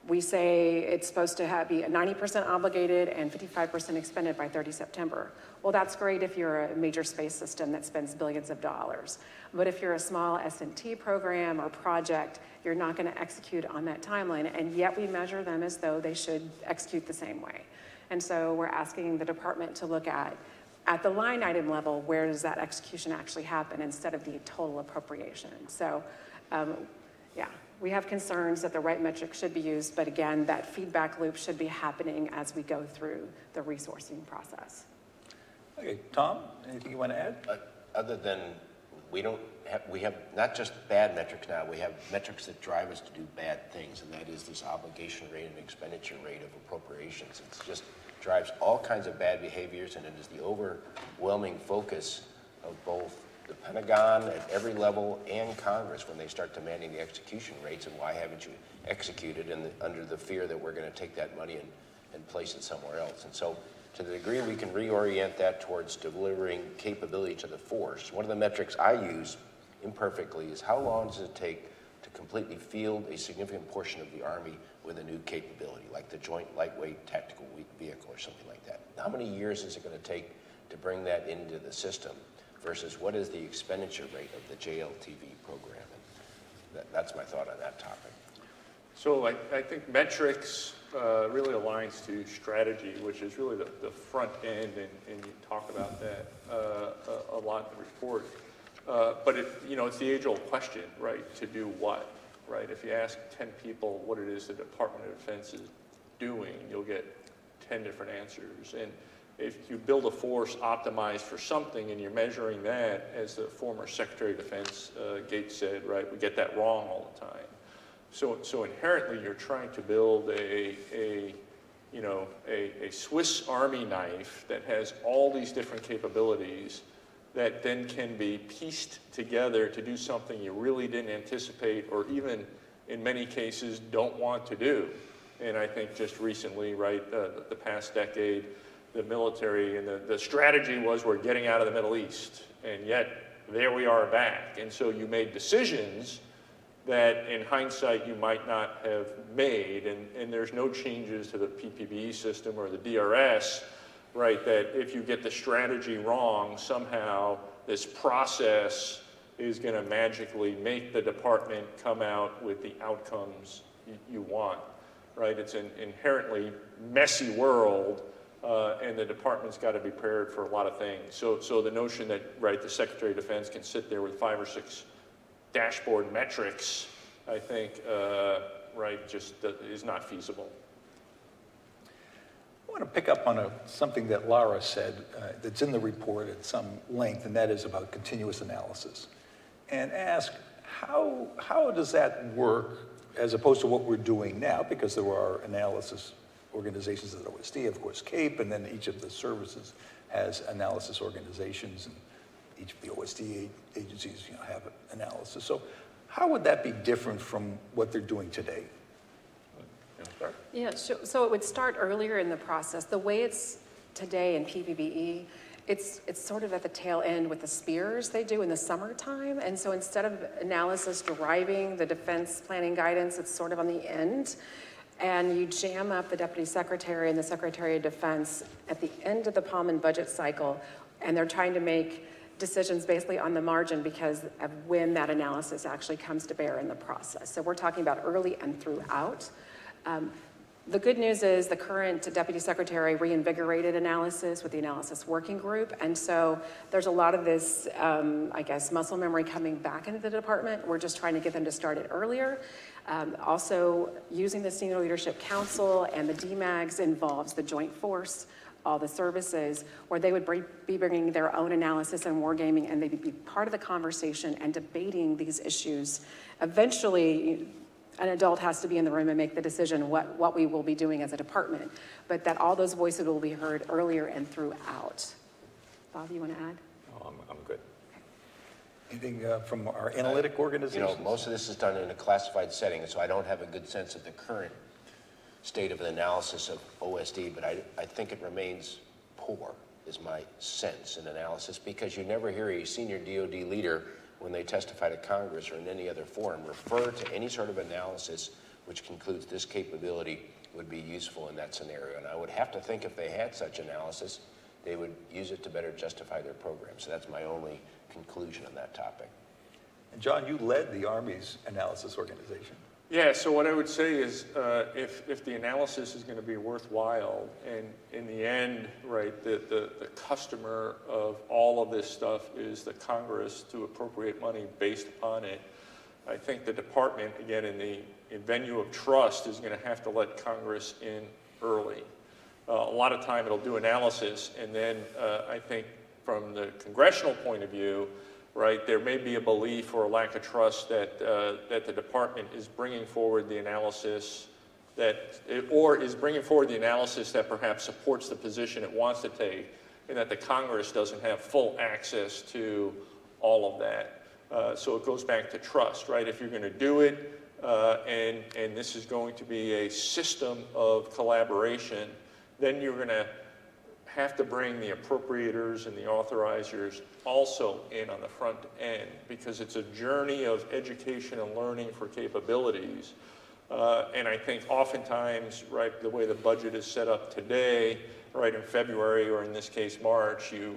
we say it's supposed to be 90% obligated and 55% expended by 30 September. Well, that's great if you're a major space system that spends billions of dollars. But if you're a small S&T program or project, you're not going to execute on that timeline, and yet we measure them as though they should execute the same way. And so we're asking the department to look at the line item level, where does that execution actually happen instead of the total appropriation. So yeah, we have concerns that the right metric should be used, but again, that feedback loop should be happening as we go through the resourcing process. Okay, Tom, anything you want to add? Other than we have not just bad metrics now, we have metrics that drive us to do bad things, and that is this obligation rate and expenditure rate of appropriations. It's just drives all kinds of bad behaviors, and it is the overwhelming focus of both the Pentagon at every level and Congress when they start demanding the execution rates and why haven't you executed, and under the fear that we're going to take that money and place it somewhere else. And so to the degree we can reorient that towards delivering capability to the force, one of the metrics I use imperfectly is how long does it take to completely field a significant portion of the Army with a new capability, like the Joint Lightweight Tactical Vehicle or something like that. How many years is it going to take to bring that into the system versus what is the expenditure rate of the JLTV program? And that's my thought on that topic. So I think metrics really aligns to strategy, which is really the front end, and you talk about that a lot in the report. But it, you know, it's the age-old question, right, to do what? Right? If you ask 10 people what it is the Department of Defense is doing, you'll get 10 different answers. And if you build a force optimized for something and you're measuring that, as the former Secretary of Defense Gates said, right, we get that wrong all the time. So inherently you're trying to build a Swiss Army knife that has all these different capabilities that then can be pieced together to do something you really didn't anticipate or even in many cases don't want to do. And I think just recently, right, the past decade, the military and the strategy was we're getting out of the Middle East, and yet there we are back. And so you made decisions that in hindsight you might not have made, and there's no changes to the PPBE system or the DRS, right, that if you get the strategy wrong, somehow this process is going to magically make the department come out with the outcomes you want, right? It's an inherently messy world, and the department's got to be prepared for a lot of things. So the notion that, right, the Secretary of Defense can sit there with 5 or 6 dashboard metrics, I think, right, just is not feasible. I want to pick up on something that Lara said that's in the report at some length, and that is about continuous analysis, and ask how does that work as opposed to what we're doing now, because there are analysis organizations at OSD, of course CAPE, and then each of the services has analysis organizations, and each of the OSD agencies, you know, have analysis. So how would that be different from what they're doing today? Yeah, so it would start earlier in the process. The way it's today in PPBE, it's sort of at the tail end with the SPEERs they do in the summertime. And so instead of analysis deriving the defense planning guidance, it's sort of on the end. And you jam up the Deputy Secretary and the Secretary of Defense at the end of the Palm and budget cycle, and they're trying to make decisions basically on the margin because of when that analysis actually comes to bear in the process. So we're talking about early and throughout. The good news is the current Deputy Secretary reinvigorated analysis with the analysis working group, and so there's a lot of this, I guess, muscle memory coming back into the department. We're just trying to get them to start it earlier. Also, using the Senior Leadership Council and the DMAGs involves the joint force, all the services, where they would be bringing their own analysis and wargaming, and they'd be part of the conversation and debating these issues. Eventually, an adult has to be in the room and make the decision what we will be doing as a department, but that all those voices will be heard earlier and throughout. Bob, you want to add? Oh, I'm good. Okay. Anything from our analytic organizations? You know, most of this is done in a classified setting, so I don't have a good sense of the current state of the analysis of OSD, but I think it remains poor, is my sense in analysis, because you never hear a senior DOD leader when they testify to Congress or in any other forum, refer to any sort of analysis which concludes this capability would be useful in that scenario. And I would have to think if they had such analysis, they would use it to better justify their program. So that's my only conclusion on that topic. And John, you led the Army's analysis organization. Yeah, so what I would say is if the analysis is going to be worthwhile, and in the end, right, the customer of all of this stuff is the Congress to appropriate money based upon it, I think the department, again, in the venue of trust, is going to have to let Congress in early. A lot of time it'll do analysis, and then I think from the congressional point of view, right, there may be a belief or a lack of trust that that the department is bringing forward the analysis that, perhaps supports the position it wants to take, and that the Congress doesn't have full access to all of that. So it goes back to trust, right? If you're going to do it, and this is going to be a system of collaboration, then you're going to have to bring the appropriators and the authorizers also in on the front end, because it's a journey of education and learning for capabilities. And I think oftentimes, right, the way the budget is set up today, right, in February, or in this case March, you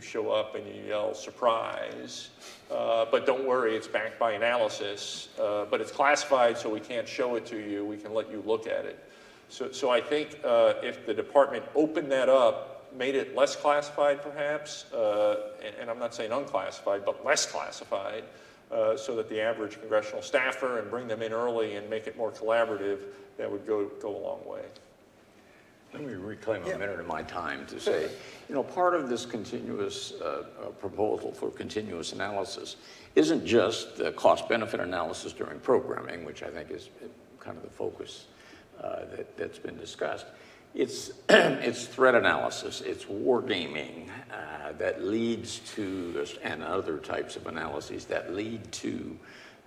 show up and you yell surprise, but don't worry, it's backed by analysis, but it's classified, so we can't show it to you, we can let you look at it. So I think if the department opened that up, made it less classified perhaps, and I'm not saying unclassified, but less classified, so that the average congressional staffer, and bring them in early and make it more collaborative, that would go a long way. Let me reclaim a minute of my time to say, you know, part of this continuous proposal for continuous analysis isn't just the cost-benefit analysis during programming, which I think is kind of the focus that's been discussed. It's threat analysis, it's wargaming that leads to, and other types of analyses that lead to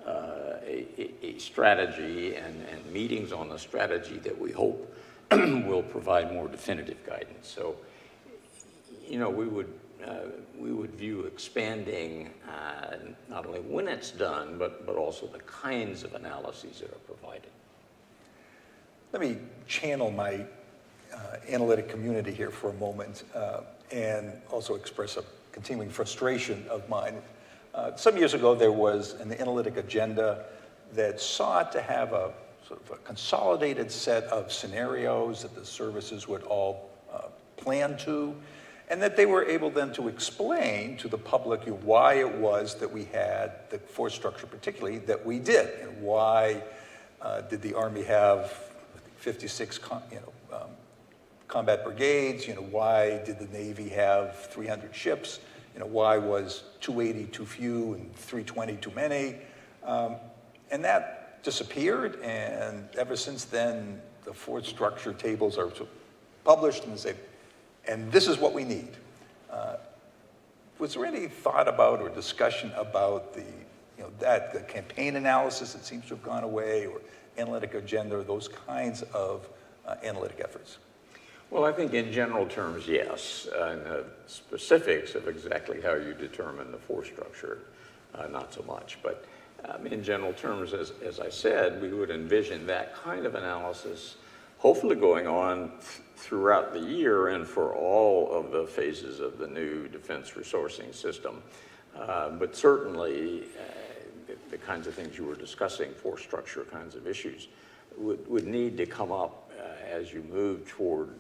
a strategy and meetings on the strategy that we hope will provide more definitive guidance. So, you know, we would view expanding not only when it's done, but also the kinds of analyses that are provided. Let me channel my analytic community here for a moment, and also express a continuing frustration of mine. Some years ago, there was an analytic agenda that sought to have a sort of a consolidated set of scenarios that the services would all plan to, and that they were able then to explain to the public why it was that we had the force structure particularly that we did, and why did the Army have 56 combat brigades, why did the Navy have 300 ships, why was 280 too few and 320 too many, and that disappeared, and ever since then, the force structure tables are published and say, and this is what we need. Was there any thought about or discussion about the, the campaign analysis that seems to have gone away, or analytic agenda, or those kinds of analytic efforts? Well, I think in general terms, yes. And the specifics of exactly how you determine the force structure, not so much. But in general terms, as I said, we would envision that kind of analysis hopefully going on throughout the year and for all of the phases of the new defense resourcing system. But certainly, the kinds of things you were discussing, force structure kinds of issues, would need to come up as you move toward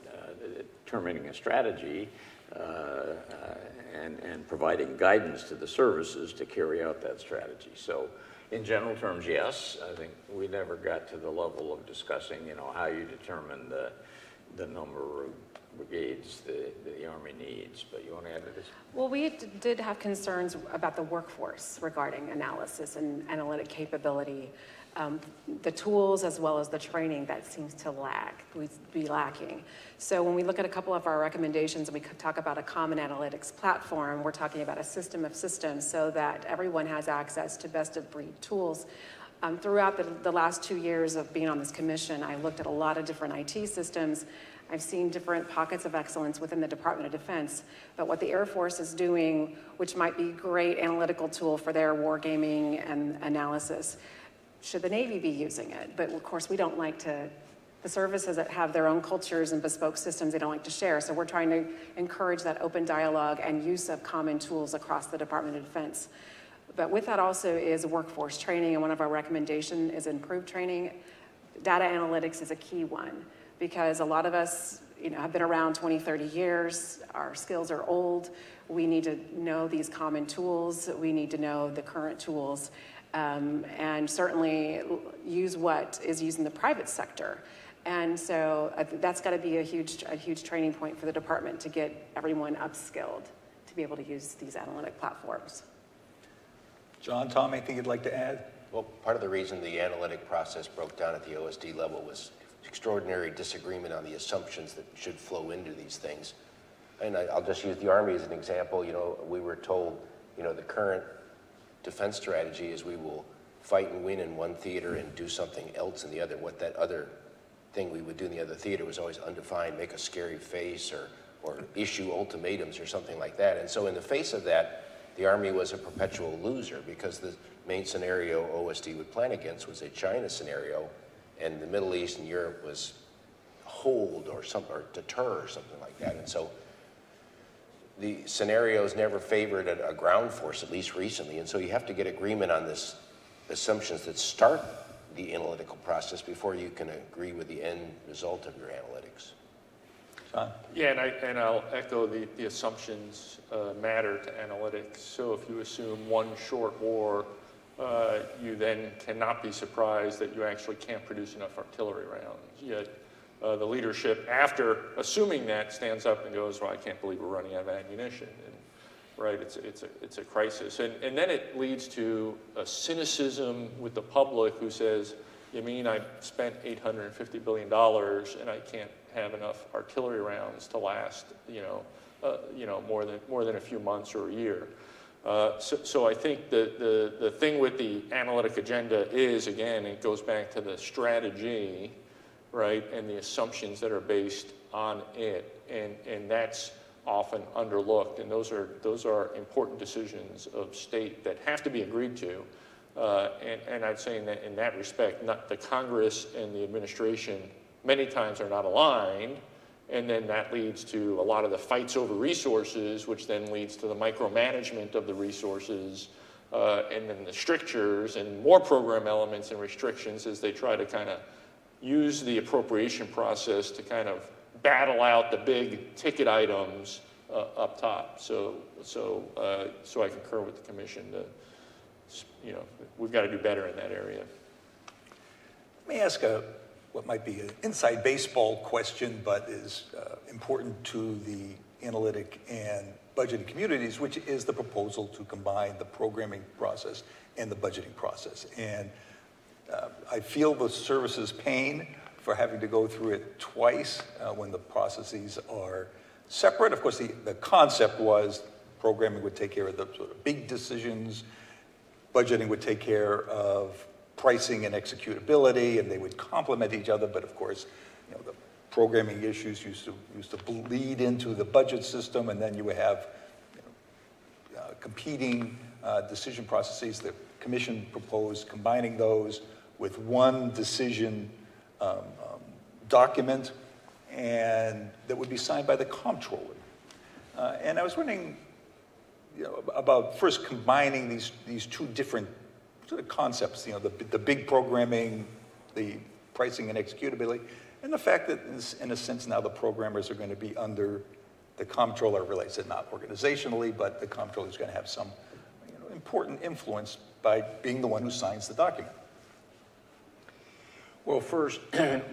determining a strategy and providing guidance to the services to carry out that strategy. So in general terms, yes. I think we never got to the level of discussing, how you determine the number of brigades the Army needs, but you want to add to this? Well, we did have concerns about the workforce regarding analysis and analytic capability, the tools as well as the training that seems to lack, we'd be lacking. So when we look at a couple of our recommendations and we talk about a common analytics platform, we're talking about a system of systems so that everyone has access to best of breed tools. Throughout the last 2 years of being on this commission, I looked at a lot of different IT systems I've seen different pockets of excellence within the Department of Defense, but what the Air Force is doing, which might be a great analytical tool for their wargaming and analysis, should the Navy be using it? But of course, we don't like to, the services that have their own cultures and bespoke systems, they don't like to share. So we're trying to encourage that open dialogue and use of common tools across the Department of Defense. But with that also is workforce training, and one of our recommendations is improved training. Data analytics is a key one, because a lot of us, you know, have been around 20, 30 years, our skills are old, we need to know these common tools, we need to know the current tools, and certainly use what is used in the private sector. And so that's gotta be a huge training point for the department to get everyone upskilled to be able to use these analytic platforms. John, Tom, anything you'd like to add? Well, part of the reason the analytic process broke down at the OSD level was extraordinary disagreement on the assumptions that should flow into these things. And I'll just use the Army as an example. You know, we were told, you know, the current defense strategy is we will fight and win in one theater and do something else in the other. What that other thing we would do in the other theater was always undefined, make a scary face or issue ultimatums or something like that. And so in the face of that, the Army was a perpetual loser, because the main scenario OSD would plan against was a China scenario, and the Middle East and Europe was hold or something, or deter or something like that. And so the scenarios never favored a ground force, at least recently. And so you have to get agreement on this assumptions that start the analytical process before you can agree with the end result of your analytics. John? Yeah, and I'll echo the assumptions matter to analytics. So if you assume one short war, you then cannot be surprised that you actually can't produce enough artillery rounds. Yet the leadership, after assuming that, stands up and goes, well, I can't believe we're running out of ammunition. And, right, it's a crisis. And then it leads to a cynicism with the public who says, you mean I spent $850 billion and I can't have enough artillery rounds to last, more than a few months or a year. So I think the thing with the analytic agenda is, again, it goes back to the strategy, right, and the assumptions that are based on it, and that's often underlooked. And those are important decisions of state that have to be agreed to. And I'd say in that respect, not the Congress and the administration many times are not aligned, and then that leads to a lot of the fights over resources, which then leads to the micromanagement of the resources, and then the strictures and more program elements and restrictions as they try to kind of use the appropriation process to kind of battle out the big ticket items up top. So I concur with the commission that, you know, we've got to do better in that area. Let me ask what might be an inside baseball question, but is important to the analytic and budgeting communities, which is the proposal to combine the programming process and the budgeting process. And I feel the service's pain for having to go through it twice when the processes are separate. Of course, the concept was programming would take care of the sort of big decisions, budgeting would take care of pricing and executability, and they would complement each other. But of course, you know, the programming issues used to bleed into the budget system, and then you would have, you know, competing decision processes. The commission proposed combining those with one decision document, and that would be signed by the comptroller. And I was wondering, you know, about first combining these two different sort of concepts, you know, the big programming, the pricing and executability, and the fact that in a sense now the programmers are going to be under the comptroller. I realize it not organizationally, but the comptroller is going to have some, you know, important influence by being the one who signs the document. Well, first,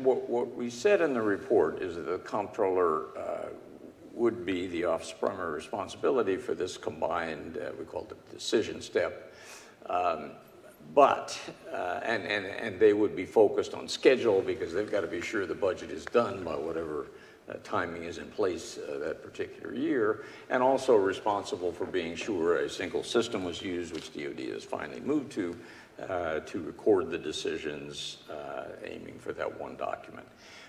what we said in the report is that the comptroller would be the office of primary responsibility for this combined, we called it decision step. But they would be focused on schedule, because they've got to be sure the budget is done by whatever timing is in place that particular year, and also responsible for being sure a single system was used, which DOD has finally moved to record the decisions, aiming for that one document.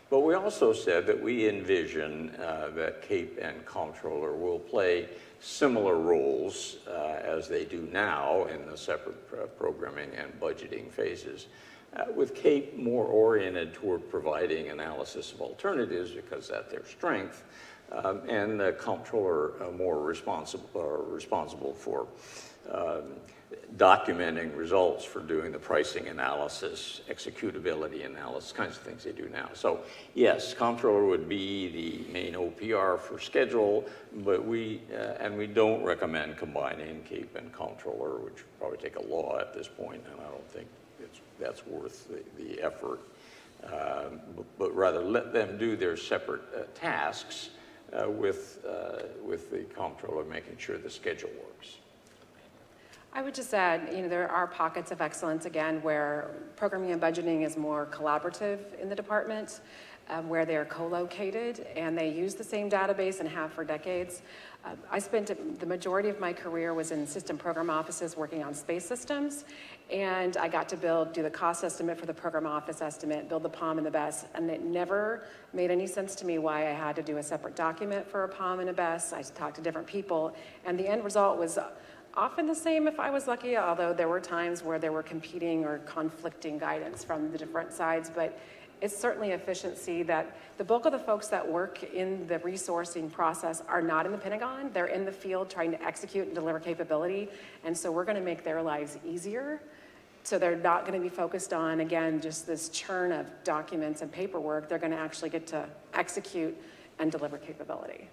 But we also said that we envision that CAPE and comptroller will play similar roles as they do now in the separate programming and budgeting phases, with CAPE more oriented toward providing analysis of alternatives because that's their strength, and the comptroller more responsible for documenting results, for doing the pricing analysis, executability analysis, kinds of things they do now. So yes, comptroller would be the main OPR for schedule, but we don't recommend combining CAPE and comptroller, which would probably take a law at this point, and I don't think that's worth the effort. But rather let them do their separate tasks with the comptroller making sure the schedule works. I would just add, you know, there are pockets of excellence, again, where programming and budgeting is more collaborative in the department, where they are co-located and they use the same database and have for decades. I spent the majority of my career was in system program offices working on space systems, and I got to do the cost estimate for the program office estimate, build the POM and the BES, and it never made any sense to me why I had to do a separate document for a POM and a BES. I talked to different people, and the end result was often the same if I was lucky, although there were times where there were competing or conflicting guidance from the different sides, but it's certainly efficiency that the bulk of the folks that work in the resourcing process are not in the Pentagon. They're in the field trying to execute and deliver capability, and so we're gonna make their lives easier. So they're not gonna be focused on, again, just this churn of documents and paperwork. They're gonna actually get to execute and deliver capability.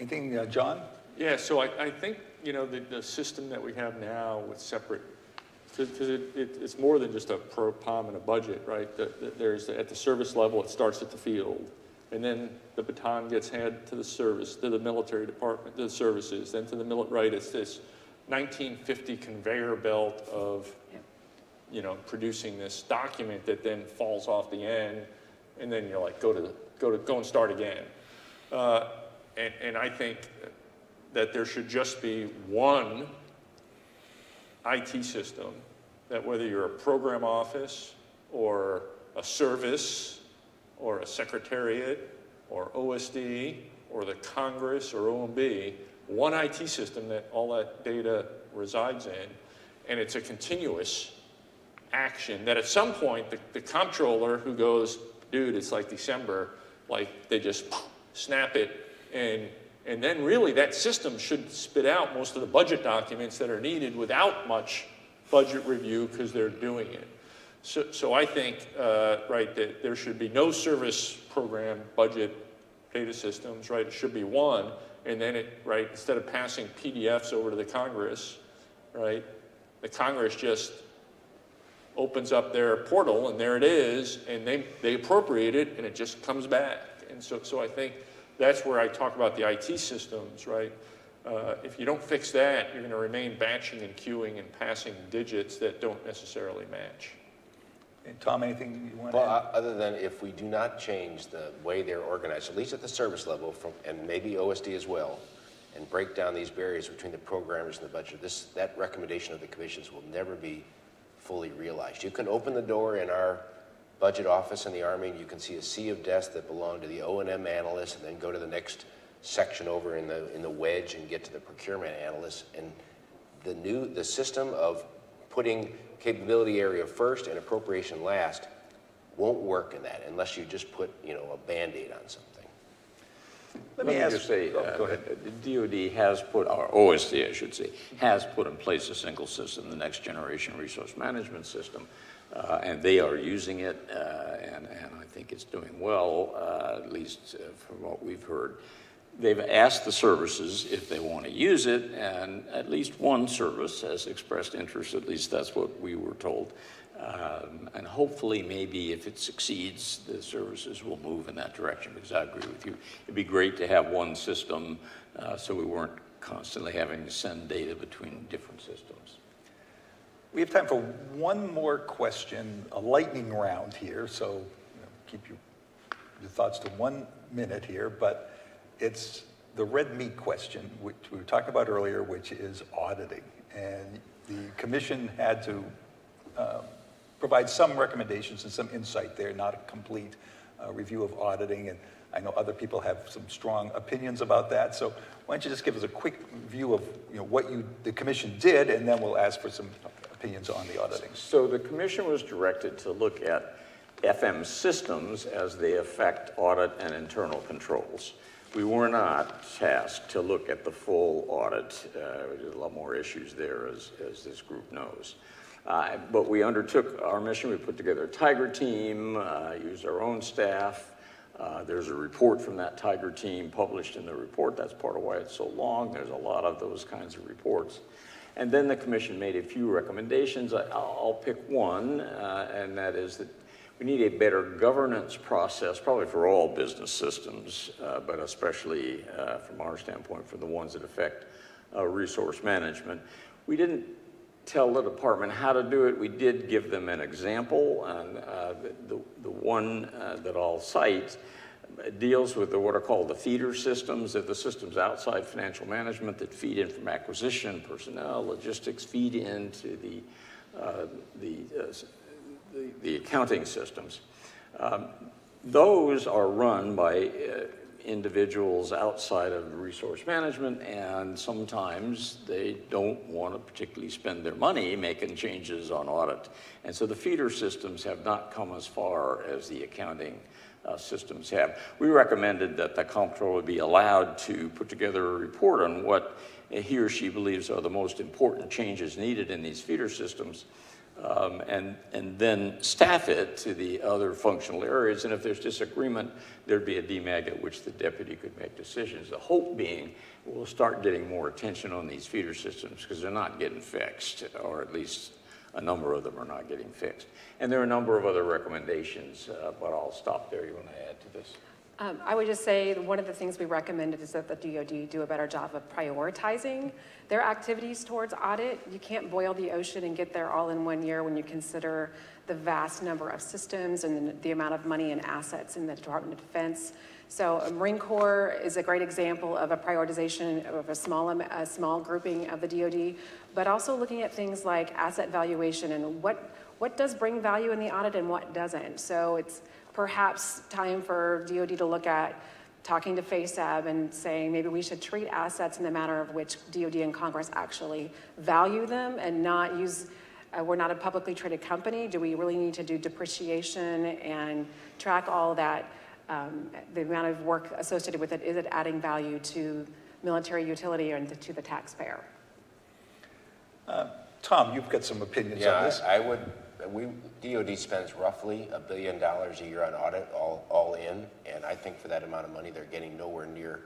Anything, John? Yeah, so I think, you know, the system that we have now with separate, because it's more than just a pro POM and a budget, right? At the service level, it starts at the field, and then the baton gets handed to the service, to the military department, to the services, then to the military, right? It's this 1950 conveyor belt of, you know, producing this document that then falls off the end, and then you're like, go and start again. And I think that there should just be one IT system that, whether you're a program office or a service or a secretariat or OSD or the Congress or OMB, one IT system that all that data resides in, and it's a continuous action that at some point the comptroller who goes, dude, it's like December, like they just snap it, and then really that system should spit out most of the budget documents that are needed without much budget review because they're doing it. So I think, right, that there should be no service program budget data systems, right? It should be one, and then right, instead of passing PDFs over to the Congress, right, the Congress just opens up their portal and there it is, and they appropriate it and it just comes back. And so I think that's where I talk about the IT systems, right? If you don't fix that, you're gonna remain batching and queuing and passing digits that don't necessarily match. And Tom, anything you want to add? Other than if we do not change the way they're organized, at least at the service level, and maybe OSD as well, and break down these barriers between the programmers and the budget, that recommendation of the commissions will never be fully realized. You can open the door in our budget office in the Army, and you can see a sea of desks that belong to the O&M analyst, and then go to the next section over in the wedge and get to the procurement analyst. And the system of putting capability area first and appropriation last won't work in that unless you just put, you know, a Band-Aid on something. Let me just say, go ahead. The DoD has put, or OSD I should say, has put in place a single system, the Next Generation Resource Management System. And they are using it, and I think it's doing well, at least from what we've heard. They've asked the services if they want to use it, and at least one service has expressed interest, at least that's what we were told. And hopefully, maybe if it succeeds, the services will move in that direction, because I agree with you. It'd be great to have one system so we weren't constantly having to send data between different systems. We have time for one more question, a lightning round here, so you know, keep your thoughts to 1 minute here, but it's the red meat question, which we were talking about earlier, which is auditing. And the commission had to provide some recommendations and some insight there, not a complete review of auditing. And I know other people have some strong opinions about that. So why don't you just give us a quick view of what the commission did, and then we'll ask for some opinions on the auditing. So the commission was directed to look at FM systems as they affect audit and internal controls. We were not tasked to look at the full audit. There's a lot more issues there, as this group knows. But we undertook our mission. We put together a tiger team, used our own staff. There's a report from that tiger team published in the report. That's part of why it's so long. There's a lot of those kinds of reports. And then the commission made a few recommendations. I'll pick one, and that is that we need a better governance process, probably for all business systems, but especially from our standpoint, for the ones that affect resource management. We didn't tell the department how to do it. We did give them an example, and the one that I'll cite deals with what are called the feeder systems. They're the systems outside financial management that feed in from acquisition, personnel, logistics, feed into the accounting systems. Those are run by individuals outside of resource management, and sometimes they don't want to particularly spend their money making changes on audit. And so the feeder systems have not come as far as the accounting systems have. We recommended that the comptroller be allowed to put together a report on what he or she believes are the most important changes needed in these feeder systems. And then staff it to the other functional areas. And if there's disagreement, there'd be a DMAG at which the deputy could make decisions. The hope being we'll start getting more attention on these feeder systems because they're not getting fixed, or at least a number of them are not getting fixed. And there are a number of other recommendations, but I'll stop there. You want to add to this? I would just say one of the things we recommended is that the DoD do a better job of prioritizing their activities towards audit. You can't boil the ocean and get there all in one year when you consider the vast number of systems and the amount of money and assets in the Department of Defense. So Marine Corps is a great example of a prioritization of a small grouping of the DoD, but also looking at things like asset valuation and what does bring value in the audit and what doesn't. So it's perhaps time for DoD to look at talking to FASAB and saying maybe we should treat assets in the manner of which DoD and Congress actually value them, and not use, we're not a publicly traded company. Do we really need to do depreciation and track all that, the amount of work associated with it? Is it adding value to military utility and to the taxpayer? Tom, you've got some opinions on this. I would. DoD spends roughly $1 billion a year on audit, all in, and I think for that amount of money, they're getting nowhere near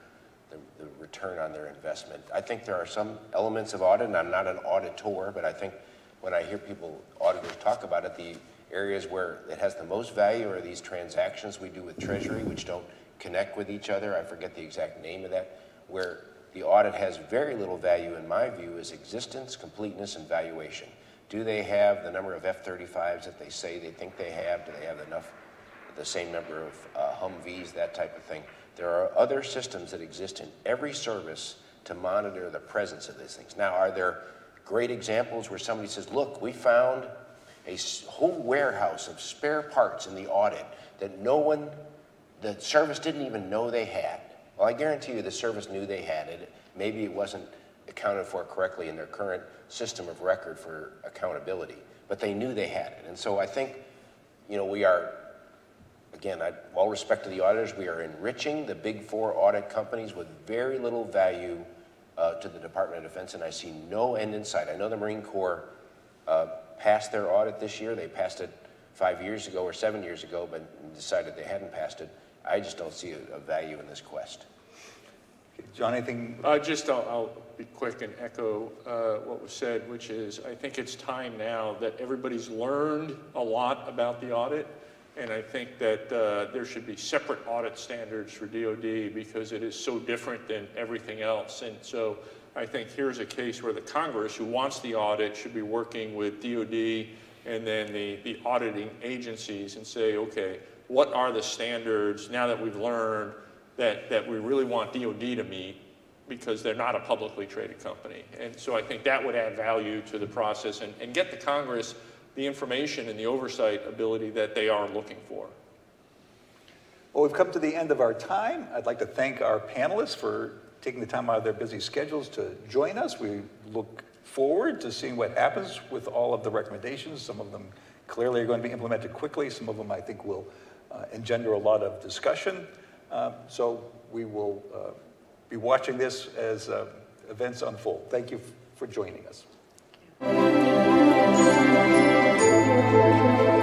the return on their investment. I think there are some elements of audit, and I'm not an auditor, but I think when I hear people, auditors, talk about it, the areas where it has the most value are these transactions we do with Treasury, which don't connect with each other. I forget the exact name of that, where the audit has very little value, in my view, is existence, completeness, and valuation. Do they have the number of F-35s that they say they think they have? Do they have enough, the same number of Humvees, that type of thing? There are other systems that exist in every service to monitor the presence of these things. Now, are there great examples where somebody says, look, we found a whole warehouse of spare parts in the audit that no one, the service didn't even know they had? Well, I guarantee you the service knew they had it. Maybe it wasn't accounted for correctly in their current system of record for accountability, but they knew they had it. And so I think, we are, again, all respect to the auditors, we are enriching the big four audit companies with very little value to the Department of Defense, and I see no end in sight. I know the Marine Corps passed their audit this year. They passed it 5 years ago or 7 years ago, but decided they hadn't passed it. I just don't see a value in this quest. John, anything? I'll be quick and echo what was said, which is I think it's time now that everybody's learned a lot about the audit, and I think that there should be separate audit standards for DoD because it is so different than everything else. And so I think here's a case where the Congress, who wants the audit, should be working with DoD and then the auditing agencies and say, okay, what are the standards now that we've learned that we really want DoD to meet, because they're not a publicly traded company. And so I think that would add value to the process and get the Congress the information and the oversight ability that they are looking for. Well, we've come to the end of our time. I'd like to thank our panelists for taking the time out of their busy schedules to join us. We look forward to seeing what happens with all of the recommendations. Some of them clearly are going to be implemented quickly. Some of them, I think, will engender a lot of discussion. So we will be watching this as events unfold. Thank you for joining us. Thank you.